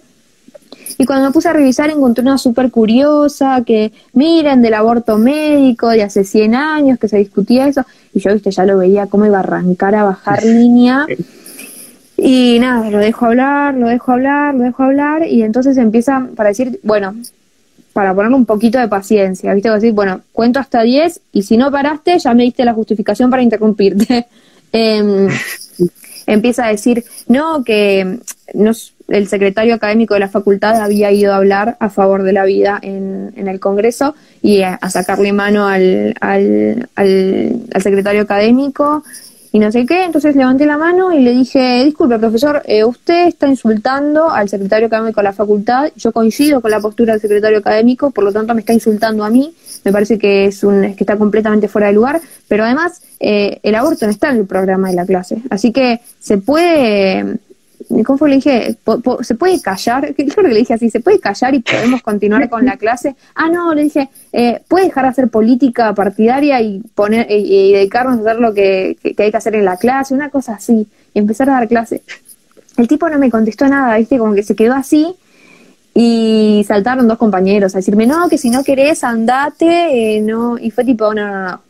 Y cuando me puse a revisar encontré una súper curiosa, que miren, del aborto médico de hace cien años, que se discutía eso, y yo viste ya lo veía cómo iba a arrancar a bajar línea. Y nada, lo dejo hablar, lo dejo hablar, lo dejo hablar, y entonces empieza para decir, bueno, para ponerle un poquito de paciencia, ¿viste? Decir, bueno, cuento hasta diez, y si no paraste, ya me diste la justificación para interrumpirte. eh, empieza a decir, no, que no, el secretario académico de la facultad había ido a hablar a favor de la vida en, en el Congreso, y a, a sacarle mano al, al, al, al secretario académico, y no sé qué. Entonces levanté la mano y le dije, disculpe profesor, eh, usted está insultando al secretario académico de la facultad, yo coincido con la postura del secretario académico, por lo tanto me está insultando a mí, me parece que es un que está completamente fuera de lugar, pero además eh, el aborto no está en el programa de la clase, así que se puede, ¿cómo fue? Le dije, po, po, ¿se puede callar? Yo creo que le dije así, ¿se puede callar y podemos continuar con la clase? Ah, no, le dije, eh, ¿puede dejar de hacer política partidaria y poner y, y dedicarnos a hacer lo que, que, que hay que hacer en la clase? Una cosa así, y empezar a dar clase. El tipo no me contestó nada, ¿viste? Como que se quedó así, y saltaron dos compañeros a decirme, no, que si no querés, andate, eh, no, y fue tipo, no, no, no,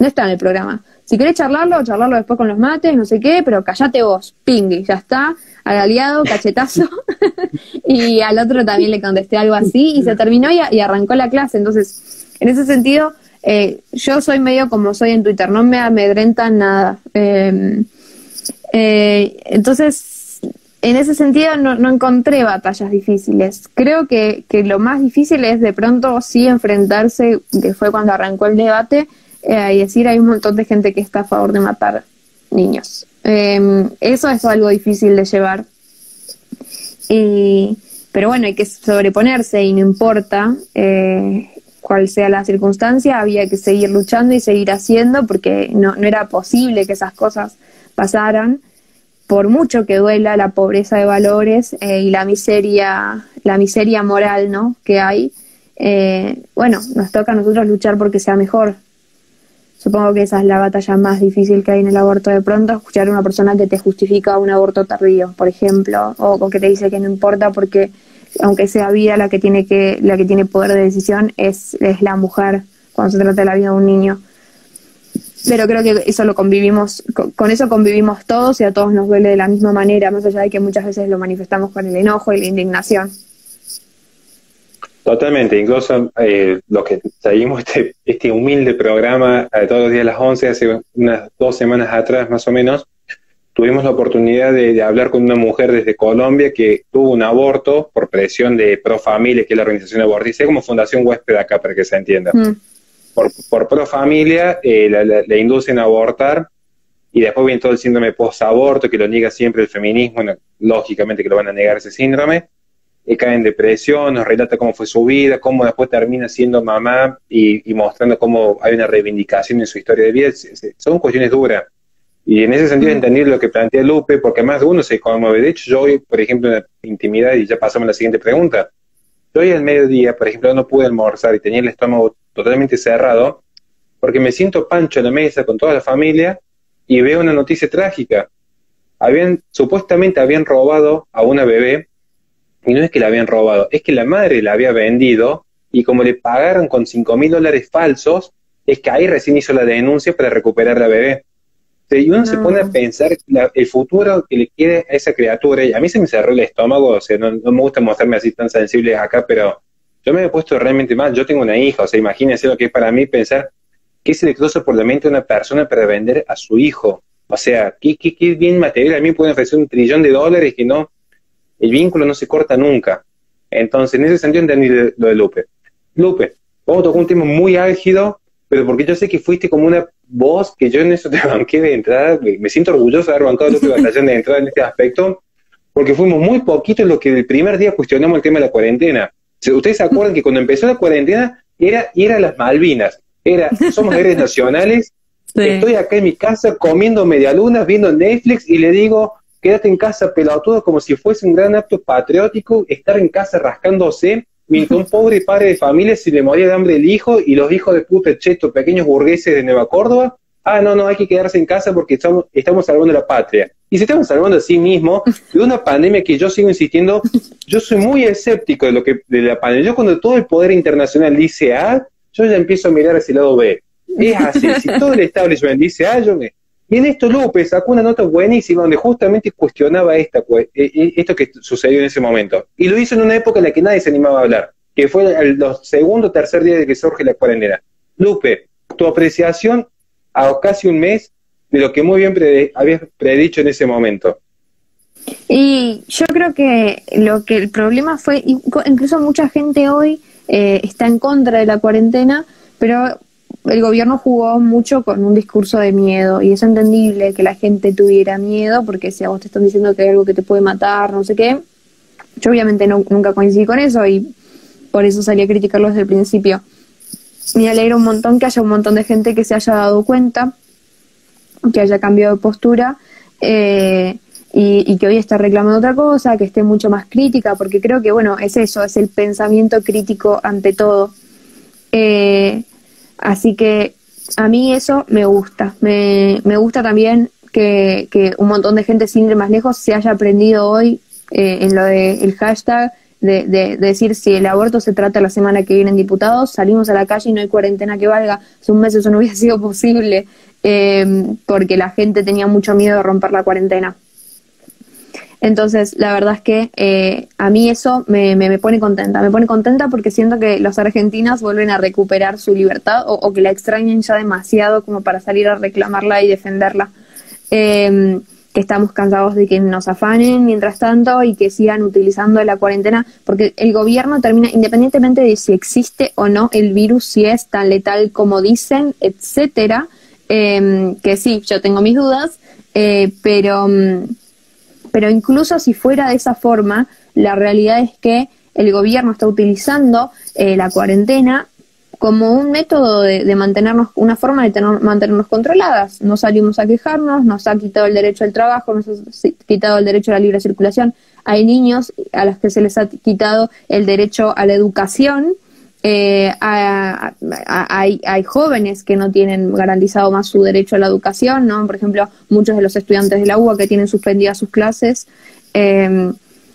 no está en el programa. Si querés charlarlo, charlarlo después con los mates, no sé qué, pero callate vos, pingui, ya está, al aliado, cachetazo, y al otro también le contesté algo así, y se terminó y, y arrancó la clase. Entonces, en ese sentido, eh, yo soy medio como soy en Twitter, no me amedrenta nada. Eh, eh, entonces, en ese sentido no, no encontré batallas difíciles. Creo que, que lo más difícil es de pronto sí enfrentarse, que fue cuando arrancó el debate, Eh, y decir, hay un montón de gente que está a favor de matar niños. Eh, eso es algo difícil de llevar. Y, pero bueno, hay que sobreponerse y no importa eh, cuál sea la circunstancia, había que seguir luchando y seguir haciendo porque no, no era posible que esas cosas pasaran. Por mucho que duela la pobreza de valores eh, y la miseria, la miseria moral, ¿no?, que hay, eh, bueno, nos toca a nosotros luchar porque sea mejor. Supongo que esa es la batalla más difícil que hay en el aborto. De pronto, escuchar a una persona que te justifica un aborto tardío, por ejemplo, o, o que te dice que no importa porque, aunque sea vida, la que tiene que la que tiene poder de decisión es, es la mujer cuando se trata de la vida de un niño. Pero creo que eso lo convivimos, con, con eso convivimos todos y a todos nos duele de la misma manera, más allá de que muchas veces lo manifestamos con el enojo y la indignación. Totalmente, incluso eh, los que seguimos este, este humilde programa eh, todos los días a las once, hace unas dos semanas atrás más o menos, tuvimos la oportunidad de, de hablar con una mujer desde Colombia que tuvo un aborto por presión de Pro Familia, que es la organización abortista, como Fundación Huésped acá para que se entienda. Mm. Por, por Pro Familia eh, la, la, la inducen a abortar y después viene todo el síndrome post-aborto que lo niega siempre el feminismo, bueno, lógicamente que lo van a negar ese síndrome. Y cae en depresión, nos relata cómo fue su vida, cómo después termina siendo mamá y, y mostrando cómo hay una reivindicación en su historia de vida. Son cuestiones duras. Y en ese sentido, entender lo que plantea Lupe, porque más de uno se conmueve. De hecho, yo hoy, por ejemplo, en la intimidad, y ya pasamos a la siguiente pregunta. Yo hoy al mediodía, por ejemplo, no pude almorzar y tenía el estómago totalmente cerrado, porque me siento pancho en la mesa con toda la familia y veo una noticia trágica. Habían, supuestamente habían robado a una bebé. Y no es que la habían robado, es que la madre la había vendido y como le pagaron con cinco mil dólares falsos, es que ahí recién hizo la denuncia para recuperar la bebé. Y uno no. se pone a pensar la, el futuro que le quede a esa criatura. Y a mí se me cerró el estómago, o sea, no, no me gusta mostrarme así tan sensible acá, pero yo me he puesto realmente mal. Yo tengo una hija, o sea, imagínense lo que es para mí pensar qué se le cruza por la mente a una persona para vender a su hijo. O sea, qué, qué, qué bien material. A mí me pueden ofrecer un trillón de dólares que no... El vínculo no se corta nunca. Entonces, en ese sentido entendí lo de Lupe. Lupe, vamos a tocar un tema muy álgido, pero porque yo sé que fuiste como una voz que yo en eso te banqué de entrada, me siento orgulloso de haber bancado a Lupe Batallán de entrada en este aspecto, porque fuimos muy poquitos los que el primer día cuestionamos el tema de la cuarentena. Ustedes se acuerdan que cuando empezó la cuarentena era ir a las Malvinas, era somos héroes nacionales, sí. Estoy acá en mi casa comiendo medialunas, viendo Netflix y le digo, quédate en casa pelotudo, como si fuese un gran acto patriótico, estar en casa rascándose, mientras un pobre padre de familia se le moría de hambre el hijo y los hijos de puta chetos, pequeños burgueses de Nueva Córdoba, ah, no, no, hay que quedarse en casa porque estamos, estamos salvando la patria. Y se están salvando a sí mismos de una pandemia que yo sigo insistiendo, yo soy muy escéptico de lo que de la pandemia. Yo cuando todo el poder internacional dice A, yo ya empiezo a mirar hacia el lado B. Es así, si todo el establishment dice A, yo me... Y en esto López sacó una nota buenísima donde justamente cuestionaba esta, pues, esto que sucedió en ese momento. Y lo hizo en una época en la que nadie se animaba a hablar, que fue el segundo o tercer día de que surge la cuarentena. Lupe, tu apreciación a casi un mes de lo que muy bien prede habías predicho en ese momento. Y yo creo que lo que el problema fue, incluso mucha gente hoy eh, está en contra de la cuarentena, pero... el gobierno jugó mucho con un discurso de miedo y es entendible que la gente tuviera miedo porque si a vos te están diciendo que hay algo que te puede matar, no sé qué, yo obviamente no, nunca coincidí con eso y por eso salí a criticarlo desde el principio. Me alegra un montón que haya un montón de gente que se haya dado cuenta, que haya cambiado de postura eh, y, y que hoy está reclamando otra cosa, que esté mucho más crítica, porque creo que bueno, es eso, es el pensamiento crítico ante todo. Eh... Así que a mí eso me gusta. Me, me gusta también que, que un montón de gente sin ir más lejos se haya aprendido hoy eh, en lo del hashtag de, de, de decir si el aborto se trata la semana que viene en diputados, salimos a la calle y no hay cuarentena que valga. Hace un mes eso no hubiera sido posible eh, porque la gente tenía mucho miedo de romper la cuarentena. Entonces, la verdad es que eh, a mí eso me, me, me pone contenta. Me pone contenta porque siento que los argentinos vuelven a recuperar su libertad o, o que la extrañen ya demasiado como para salir a reclamarla y defenderla. Eh, que estamos cansados de que nos afanen mientras tanto y que sigan utilizando la cuarentena. Porque el gobierno termina, independientemente de si existe o no el virus, si es tan letal como dicen, etcétera, eh, que sí, yo tengo mis dudas, eh, pero... Pero incluso si fuera de esa forma, la realidad es que el gobierno está utilizando eh, la cuarentena como un método de, de mantenernos, una forma de tener, mantenernos controladas. No salimos a quejarnos, nos ha quitado el derecho al trabajo, nos ha quitado el derecho a la libre circulación. Hay niños a los que se les ha quitado el derecho a la educación. Eh, a, a, a, hay, hay jóvenes que no tienen garantizado más su derecho a la educación, ¿no? Por ejemplo, muchos de los estudiantes de la U B A que tienen suspendidas sus clases. Eh,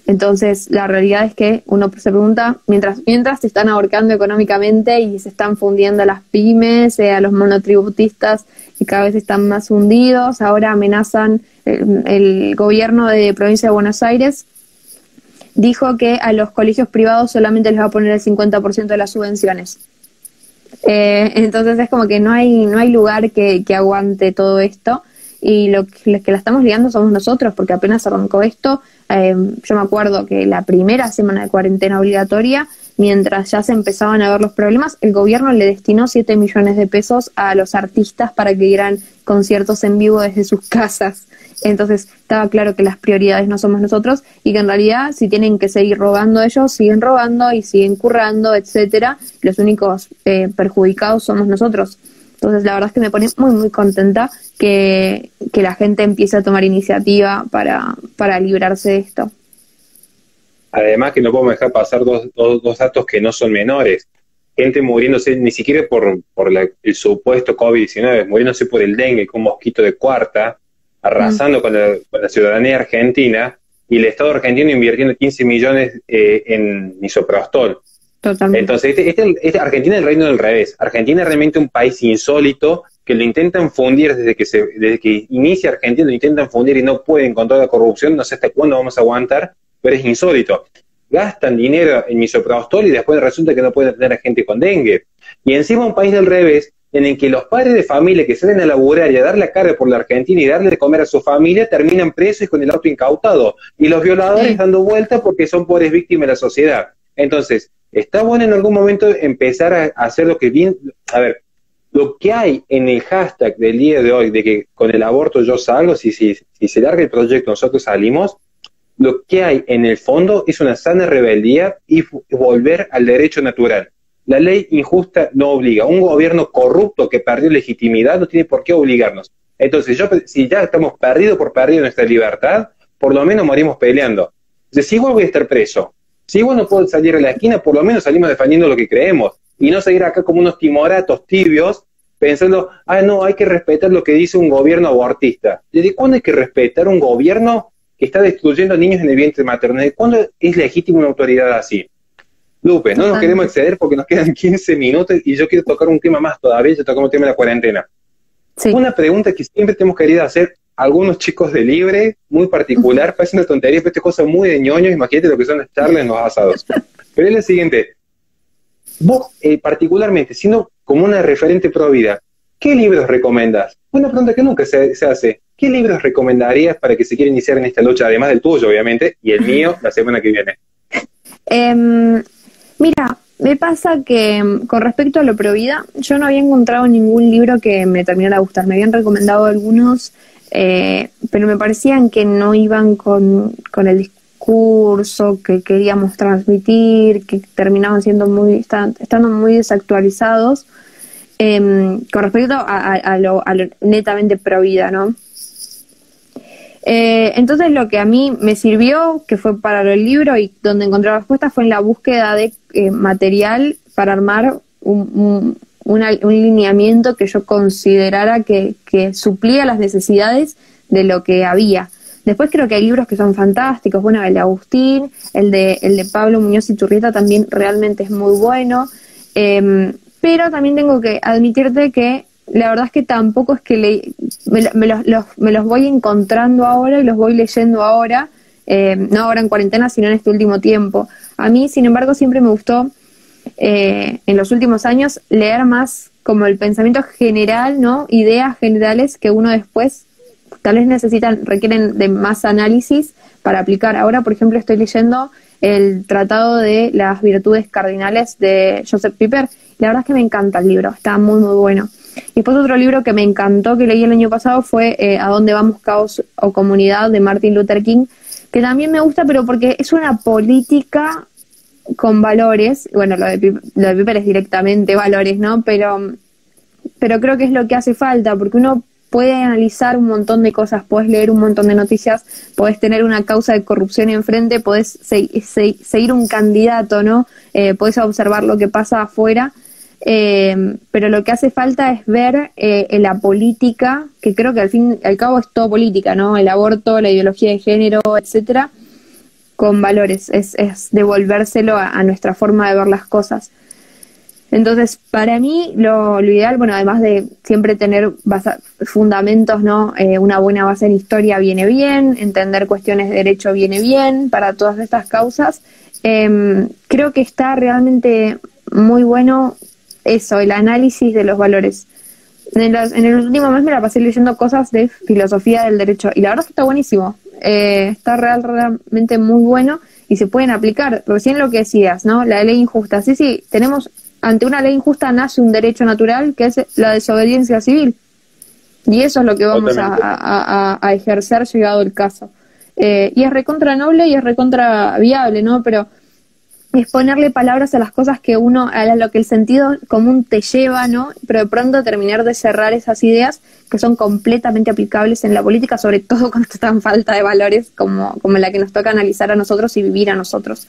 entonces, la realidad es que uno se pregunta, mientras, mientras se están ahorcando económicamente y se están fundiendo las pymes, eh, a los monotributistas que cada vez están más hundidos, ahora amenazan el, el gobierno de provincia de Buenos Aires. Dijo que a los colegios privados solamente les va a poner el cincuenta por ciento de las subvenciones. Eh, entonces es como que no hay no hay lugar que, que aguante todo esto y lo que, los que la estamos liando somos nosotros, porque apenas arrancó esto, eh, yo me acuerdo que la primera semana de cuarentena obligatoria, mientras ya se empezaban a ver los problemas, el gobierno le destinó siete millones de pesos a los artistas para que dieran conciertos en vivo desde sus casas. Entonces estaba claro que las prioridades no somos nosotros y que en realidad si tienen que seguir robando ellos, siguen robando y siguen currando, etcétera. Los únicos eh, perjudicados somos nosotros. Entonces la verdad es que me pone muy muy contenta que, que la gente empiece a tomar iniciativa para, para librarse de esto. Además que no podemos dejar pasar dos, dos, dos datos que no son menores. Gente muriéndose ni siquiera por, por la, el supuesto COVID diecinueve, muriéndose por el dengue, con mosquito de cuarta, arrasando mm. con, la, con la ciudadanía argentina, y el Estado argentino invirtiendo quince millones eh, en misoprostol. Totalmente. Entonces, este, este, este, Argentina es el reino del revés. Argentina es realmente un país insólito que lo intentan fundir desde que, se, desde que inicia Argentina, lo intentan fundir y no pueden contra la corrupción, no sé hasta cuándo vamos a aguantar, pero es insólito. Gastan dinero en misoprostol y después resulta que no pueden tener a gente con dengue. Y encima un país del revés, en el que los padres de familia que salen a laburar y a dar la cara por la Argentina y darle de comer a su familia, terminan presos y con el auto incautado. Y los violadores sí. dando vuelta porque son pobres víctimas de la sociedad. Entonces, Está bueno en algún momento empezar a hacer lo que bien... A ver, lo que hay en el hashtag del día de hoy, de que con el aborto yo salgo, si, si, si se larga el proyecto nosotros salimos, lo que hay en el fondo es una sana rebeldía y volver al derecho natural. La ley injusta no obliga. Un gobierno corrupto que perdió legitimidad no tiene por qué obligarnos. Entonces, yo, si ya estamos perdidos por perder nuestra libertad, por lo menos morimos peleando. Entonces, si igual voy a estar preso, si igual no puedo salir a la esquina, por lo menos salimos defendiendo lo que creemos. Y no seguir acá como unos timoratos tibios, pensando, ah, no, hay que respetar lo que dice un gobierno abortista. ¿Desde cuándo hay que respetar un gobierno que está destruyendo a niños en el vientre materno? ¿Desde cuándo es legítima una autoridad así? Lupe, no Totalmente. Nos queremos exceder porque nos quedan quince minutos y yo quiero tocar un tema más todavía, yo tocamos el tema de la cuarentena. Sí. Una pregunta que siempre te hemos querido hacer algunos chicos de Libre, muy particular, uh-huh. Parece una tontería, pero esta cosa muy de ñoños, imagínate lo que son las charlas en los asados. Pero es la siguiente, vos eh, particularmente, siendo como una referente pro vida, ¿qué libros recomendás? Una pregunta que nunca se, se hace, ¿qué libros recomendarías para que se quiera iniciar en esta lucha, además del tuyo, obviamente, y el mío la semana que viene? Um... Mira, me pasa que con respecto a lo provida, yo no había encontrado ningún libro que me terminara de gustar. Me habían recomendado algunos, eh, pero me parecían que no iban con, con el discurso que queríamos transmitir, que terminaban siendo muy, estando muy desactualizados eh, con respecto a, a, a, lo, a lo netamente provida, ¿no? Eh, entonces lo que a mí me sirvió, que fue para el libro y donde encontré respuestas, fue en la búsqueda de eh, material para armar un, un, una, un lineamiento que yo considerara que, que suplía las necesidades de lo que había. Después creo que hay libros que son fantásticos, bueno, el de Agustín, el de, el de Pablo Muñoz Iturrieta también realmente es muy bueno, eh, pero también tengo que admitirte que la verdad es que tampoco es que le, me, me, los, los, me los voy encontrando ahora y los voy leyendo ahora, eh, no ahora en cuarentena, sino en este último tiempo. A mí, sin embargo, siempre me gustó, eh, en los últimos años, leer más como el pensamiento general, ¿no? Ideas generales que uno después tal vez necesitan, requieren de más análisis para aplicar. Ahora, por ejemplo, estoy leyendo el Tratado de las Virtudes Cardinales de Joseph Piper. La verdad es que me encanta el libro, está muy, muy bueno. Y después otro libro que me encantó, que leí el año pasado, fue eh, ¿A dónde vamos, caos o comunidad?, de Martin Luther King, que también me gusta, pero porque es una política con valores. Bueno, lo de, lo de Piper es directamente valores, ¿no? Pero, pero creo que es lo que hace falta, porque uno puede analizar un montón de cosas, podés leer un montón de noticias, podés tener una causa de corrupción enfrente, podés se se seguir un candidato, ¿no? Eh, podés observar lo que pasa afuera. Eh, pero lo que hace falta es ver eh, en la política, que creo que al fin y al cabo es todo política, ¿no? El aborto, la ideología de género, etcétera, con valores, es, es devolvérselo a, a nuestra forma de ver las cosas. Entonces, para mí, lo, lo ideal, bueno, además de siempre tener basa, fundamentos, ¿no? Eh, una buena base en historia viene bien, entender cuestiones de derecho viene bien, para todas estas causas, eh, creo que está realmente muy bueno eso, el análisis de los valores. En, los, en el último mes me la pasé leyendo cosas de filosofía del derecho y la verdad es que está buenísimo, eh, está real, realmente muy bueno y se pueden aplicar. Recién lo que decías, ¿no? La ley injusta. Sí, sí, tenemos, ante una ley injusta nace un derecho natural que es la desobediencia civil y eso es lo que vamos a, a, a, a ejercer llegado el caso. Eh, y es recontra noble y es recontra viable, ¿no? Pero es ponerle palabras a las cosas que uno, a lo que el sentido común te lleva, ¿no? Pero de pronto terminar de cerrar esas ideas que son completamente aplicables en la política, sobre todo cuando está en falta de valores como, como la que nos toca analizar a nosotros y vivir a nosotros.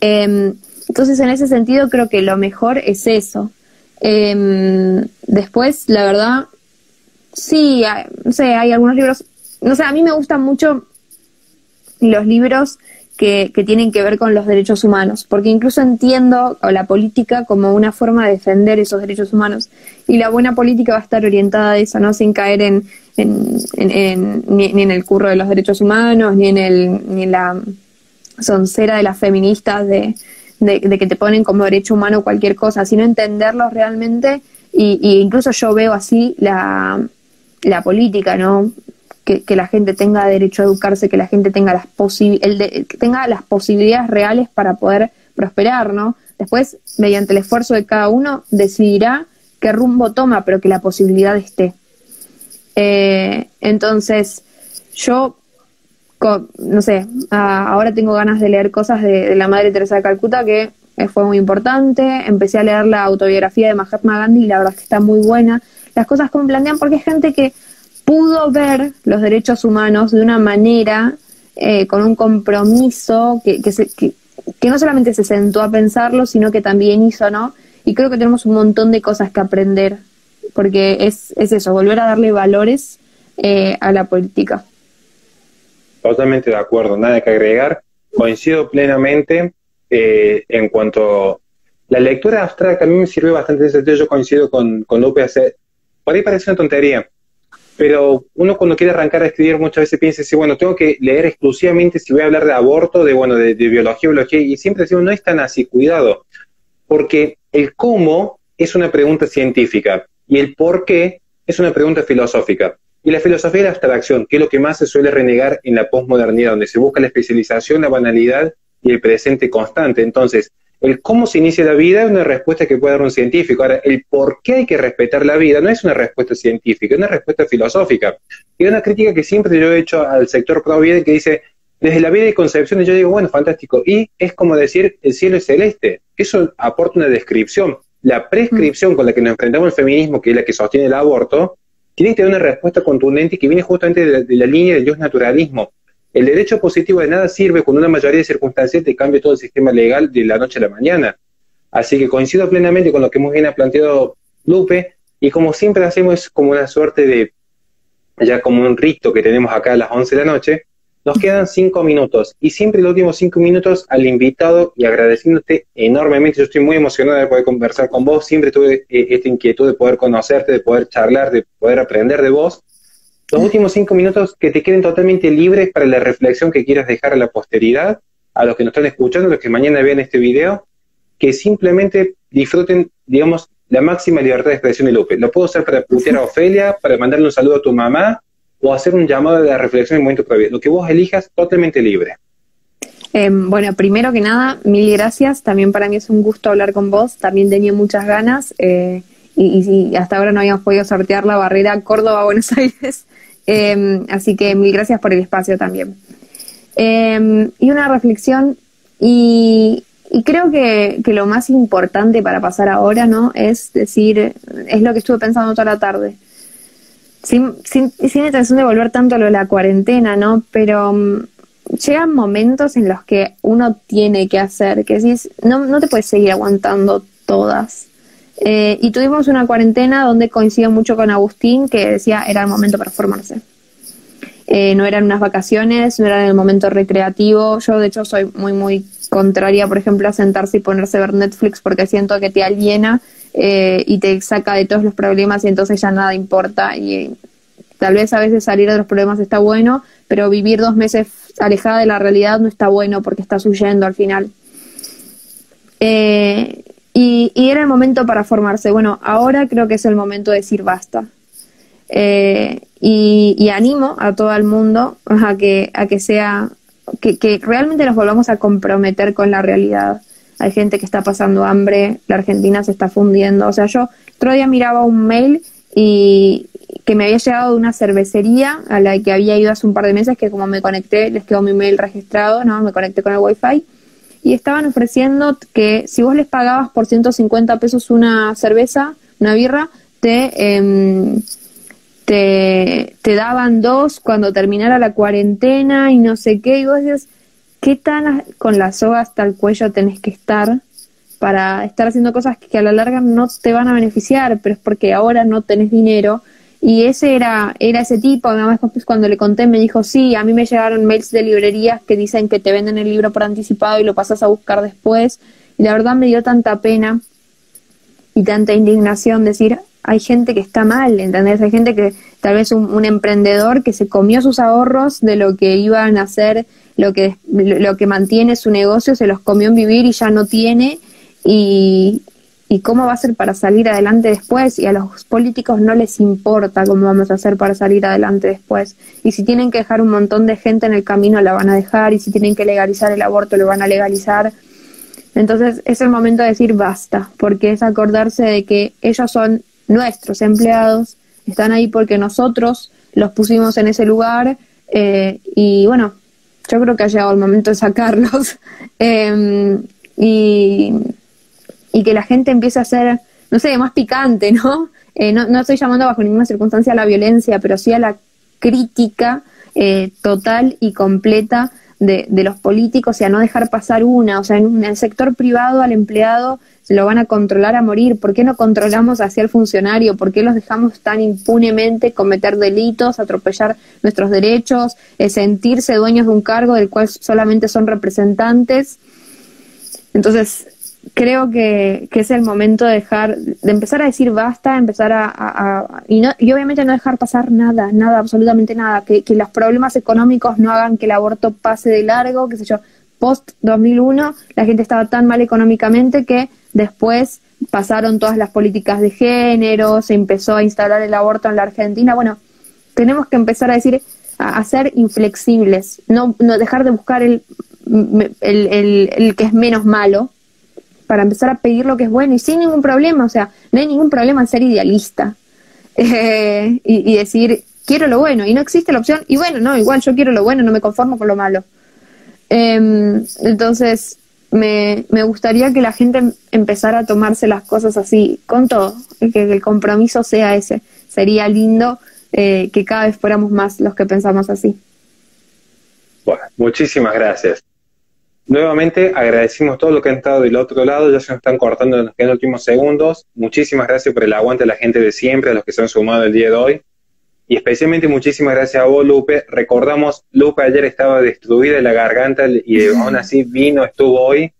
Eh, entonces, en ese sentido, creo que lo mejor es eso. Eh, después, la verdad, sí, hay, no sé, hay algunos libros, no sé, a mí me gustan mucho los libros Que, que tienen que ver con los derechos humanos, porque incluso entiendo a la política como una forma de defender esos derechos humanos, y la buena política va a estar orientada a eso, ¿no? Sin caer en, en, en, en ni, ni en el curro de los derechos humanos, ni en, el, ni en la soncera de las feministas de, de, de que te ponen como derecho humano cualquier cosa, sino entenderlos realmente, y, y incluso yo veo así la, la política, ¿no? Que, que la gente tenga derecho a educarse, que la gente tenga las, posi el de, tenga las posibilidades reales para poder prosperar, ¿no? Después, mediante el esfuerzo de cada uno, decidirá qué rumbo toma, pero que la posibilidad esté. Eh, entonces, yo, con, no sé, a, ahora tengo ganas de leer cosas de, de la Madre Teresa de Calcuta, que fue muy importante. Empecé a leer la autobiografía de Mahatma Gandhi y la verdad es que está muy buena. Las cosas como plantean, porque es gente que pudo ver los derechos humanos de una manera, eh, con un compromiso que, que, se, que, que no solamente se sentó a pensarlo, sino que también hizo, ¿no? Y creo que tenemos un montón de cosas que aprender, porque es, es eso, volver a darle valores eh, a la política. Totalmente de acuerdo, nada que agregar. Coincido plenamente eh, en cuanto... La lectura abstracta a mí me sirve bastante en ese sentido. Yo coincido con, con U P A C. Por ahí parece una tontería, pero uno cuando quiere arrancar a escribir muchas veces piensa, sí, bueno, tengo que leer exclusivamente si voy a hablar de aborto, de bueno, de, de biología, biología, y siempre decimos, no es tan así, cuidado, porque el cómo es una pregunta científica y el por qué es una pregunta filosófica. Y la filosofía de la abstracción, que es lo que más se suele renegar en la posmodernidad, donde se busca la especialización, la banalidad y el presente constante. Entonces, el cómo se inicia la vida es una respuesta que puede dar un científico. Ahora, el por qué hay que respetar la vida no es una respuesta científica, es una respuesta filosófica. Y una crítica que siempre yo he hecho al sector pro vida, que dice, desde la vida y concepciones, yo digo, bueno, fantástico. Y es como decir, el cielo es celeste. Eso aporta una descripción. La prescripción mm. con la que nos enfrentamos el feminismo, que es la que sostiene el aborto, tiene que tener una respuesta contundente que viene justamente de la, de la línea del justnaturalismo. El derecho positivo de nada sirve cuando una mayoría de circunstancias te cambia todo el sistema legal de la noche a la mañana. Así que coincido plenamente con lo que muy bien ha planteado Lupe, y como siempre hacemos, es como una suerte de, ya como un rito que tenemos acá a las once de la noche, nos quedan cinco minutos, y siempre los últimos cinco minutos al invitado, y agradeciéndote enormemente. Yo estoy muy emocionado de poder conversar con vos, siempre tuve eh, esta inquietud de poder conocerte, de poder charlar, de poder aprender de vos. Los últimos cinco minutos que te queden totalmente libres para la reflexión que quieras dejar a la posteridad, a los que nos están escuchando, a los que mañana vean este video, que simplemente disfruten, digamos, la máxima libertad de expresión de Lupe. Lo puedo hacer para putear a Ofelia, para mandarle un saludo a tu mamá, o hacer un llamado de la reflexión en el momento previo. Lo que vos elijas, totalmente libre. Eh, bueno, primero que nada, mil gracias. También para mí es un gusto hablar con vos. También tenía muchas ganas. Eh, y, y hasta ahora no habíamos podido sortear la barrera Córdoba-Buenos Aires. Eh, así que mil gracias por el espacio también. Eh, y una reflexión, y, y creo que, que lo más importante para pasar ahora, ¿no? Es decir, es lo que estuve pensando toda la tarde. Sin, sin, sin intención de volver tanto a lo de la cuarentena, ¿no? Pero um, llegan momentos en los que uno tiene que hacer, que decís, no, no te puedes seguir aguantando todas. Eh, y tuvimos una cuarentena donde coincido mucho con Agustín, que decía era el momento para formarse. Eh, no eran unas vacaciones, no era el momento recreativo. Yo de hecho soy muy muy contraria, por ejemplo, a sentarse y ponerse a ver Netflix, porque siento que te aliena eh, y te saca de todos los problemas, y entonces ya nada importa. Y eh, tal vez a veces salir de los problemas está bueno, pero vivir dos meses alejada de la realidad no está bueno, porque estás huyendo al final. Eh... Y, y era el momento para formarse. Bueno, ahora creo que es el momento de decir basta. Eh, y, y animo a todo el mundo a que, a que sea, que, que realmente nos volvamos a comprometer con la realidad. Hay gente que está pasando hambre, la Argentina se está fundiendo. O sea, yo otro día miraba un mail y que me había llegado de una cervecería a la que había ido hace un par de meses, que como me conecté, les quedó mi mail registrado, ¿no? Me conecté con el wifi. Y estaban ofreciendo que si vos les pagabas por ciento cincuenta pesos una cerveza, una birra, te, eh, te, te daban dos cuando terminara la cuarentena y no sé qué. Y vos dices, ¿qué tan con las sogas hasta el cuello tenés que estar para estar haciendo cosas que a la larga no te van a beneficiar? Pero es porque ahora no tenés dinero. Y ese era, era ese tipo. Además, cuando le conté me dijo, sí, a mí me llegaron mails de librerías que dicen que te venden el libro por anticipado y lo pasas a buscar después. Y la verdad me dio tanta pena y tanta indignación decir, hay gente que está mal, ¿entendés? Hay gente que tal vez un, un emprendedor que se comió sus ahorros de lo que iban a hacer, lo que, lo que mantiene su negocio, se los comió en vivir y ya no tiene. Y... ¿Y cómo va a ser para salir adelante después? Y a los políticos no les importa cómo vamos a hacer para salir adelante después. Y si tienen que dejar un montón de gente en el camino, la van a dejar. Y si tienen que legalizar el aborto, lo van a legalizar. Entonces es el momento de decir basta, porque es acordarse de que ellos son nuestros empleados, están ahí porque nosotros los pusimos en ese lugar, eh, y bueno, yo creo que ha llegado el momento de sacarlos eh, y, y que la gente empiece a ser, no sé, más picante, ¿no? Eh, no, no estoy llamando bajo ninguna circunstancia a la violencia, pero sí a la crítica eh, total y completa de, de los políticos, y a no dejar pasar una. O sea, en, en el sector privado al empleado se lo van a controlar a morir. ¿Por qué no controlamos hacia el funcionario? ¿Por qué los dejamos tan impunemente cometer delitos, atropellar nuestros derechos, eh, sentirse dueños de un cargo del cual solamente son representantes? Entonces, creo que, que es el momento de dejar, de empezar a decir basta, empezar a, a, a y, no, y obviamente no dejar pasar nada, nada, absolutamente nada, que, que los problemas económicos no hagan que el aborto pase de largo, qué sé yo, post dos mil uno la gente estaba tan mal económicamente que después pasaron todas las políticas de género, se empezó a instalar el aborto en la Argentina. Bueno, tenemos que empezar a decir, a, a ser inflexibles, no, no dejar de buscar el, el, el, el que es menos malo, para empezar a pedir lo que es bueno y sin ningún problema. O sea, no hay ningún problema en ser idealista eh, y, y decir, quiero lo bueno, y no existe la opción, y bueno, no, igual yo quiero lo bueno, no me conformo con lo malo. Eh, entonces, me, me gustaría que la gente empezara a tomarse las cosas así, con todo, que, que el compromiso sea ese. Sería lindo eh, que cada vez fuéramos más los que pensamos así. Bueno, muchísimas gracias. Nuevamente agradecimos todo lo que han estado del otro lado, ya se nos están cortando en los últimos segundos. Muchísimas gracias por el aguante a la gente de siempre, a los que se han sumado el día de hoy. Y especialmente muchísimas gracias a vos, Lupe. Recordamos, Lupe ayer estaba destruida en la garganta y aún así vino, estuvo hoy.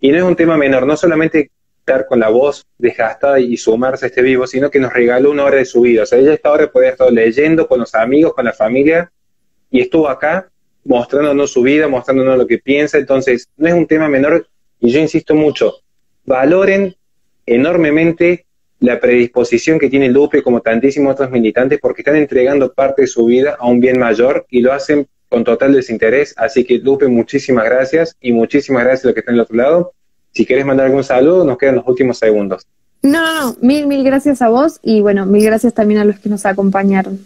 Y no es un tema menor, no solamente estar con la voz desgastada y sumarse a este vivo, sino que nos regaló una hora de su vida. O sea, ella esta hora podía estar leyendo con los amigos, con la familia, y estuvo acá mostrándonos su vida, mostrándonos lo que piensa. Entonces, no es un tema menor, y yo insisto mucho, valoren enormemente la predisposición que tiene Lupe, como tantísimos otros militantes, porque están entregando parte de su vida a un bien mayor, y lo hacen con total desinterés. Así que, Lupe, muchísimas gracias, y muchísimas gracias a los que están del otro lado. Si querés mandar algún saludo, nos quedan los últimos segundos. No, no, no, mil, mil gracias a vos, y bueno, mil gracias también a los que nos acompañaron.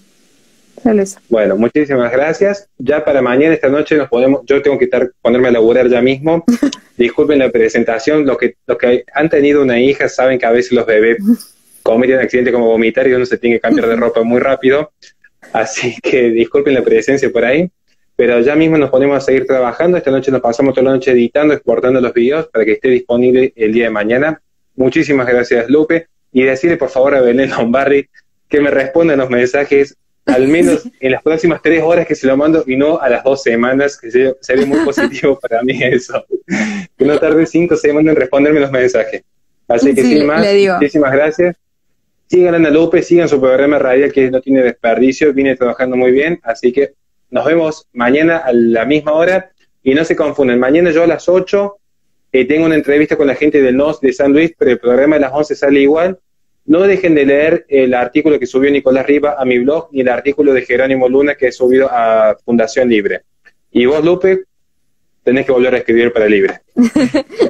Bueno, muchísimas gracias. Ya para mañana, esta noche, nos podemos, yo tengo que estar, ponerme a laburar ya mismo. Disculpen la presentación, los que, los que han tenido una hija saben que a veces los bebés cometen un accidente como vomitar y uno se tiene que cambiar de ropa muy rápido. Así que disculpen la presencia por ahí. Pero ya mismo nos ponemos a seguir trabajando. Esta noche nos pasamos toda la noche editando, exportando los videos para que esté disponible el día de mañana. Muchísimas gracias, Lupe. Y decirle, por favor, a Belén Lombardi que me respondan los mensajes al menos en las próximas tres horas que se lo mando, y no a las dos semanas, que sería muy positivo para mí eso. Que no tarde cinco semanas en responderme los mensajes. Así que sí, sin más, muchísimas gracias. Sigan a Ana Lupe, sigan su programa radial que no tiene desperdicio, viene trabajando muy bien, así que nos vemos mañana a la misma hora, y no se confunden, mañana yo a las ocho eh, tengo una entrevista con la gente del N O S de San Luis, pero el programa a las once sale igual. No dejen de leer el artículo que subió Nicolás Riva a mi blog, ni el artículo de Jerónimo Luna que he subido a Fundación Libre. Y vos, Lupe, tenés que volver a escribir para Libre.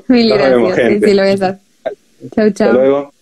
Mil gracias. Vemos, gente. Sí, sí, lo voy a hacer. Chau, chau. Hasta luego.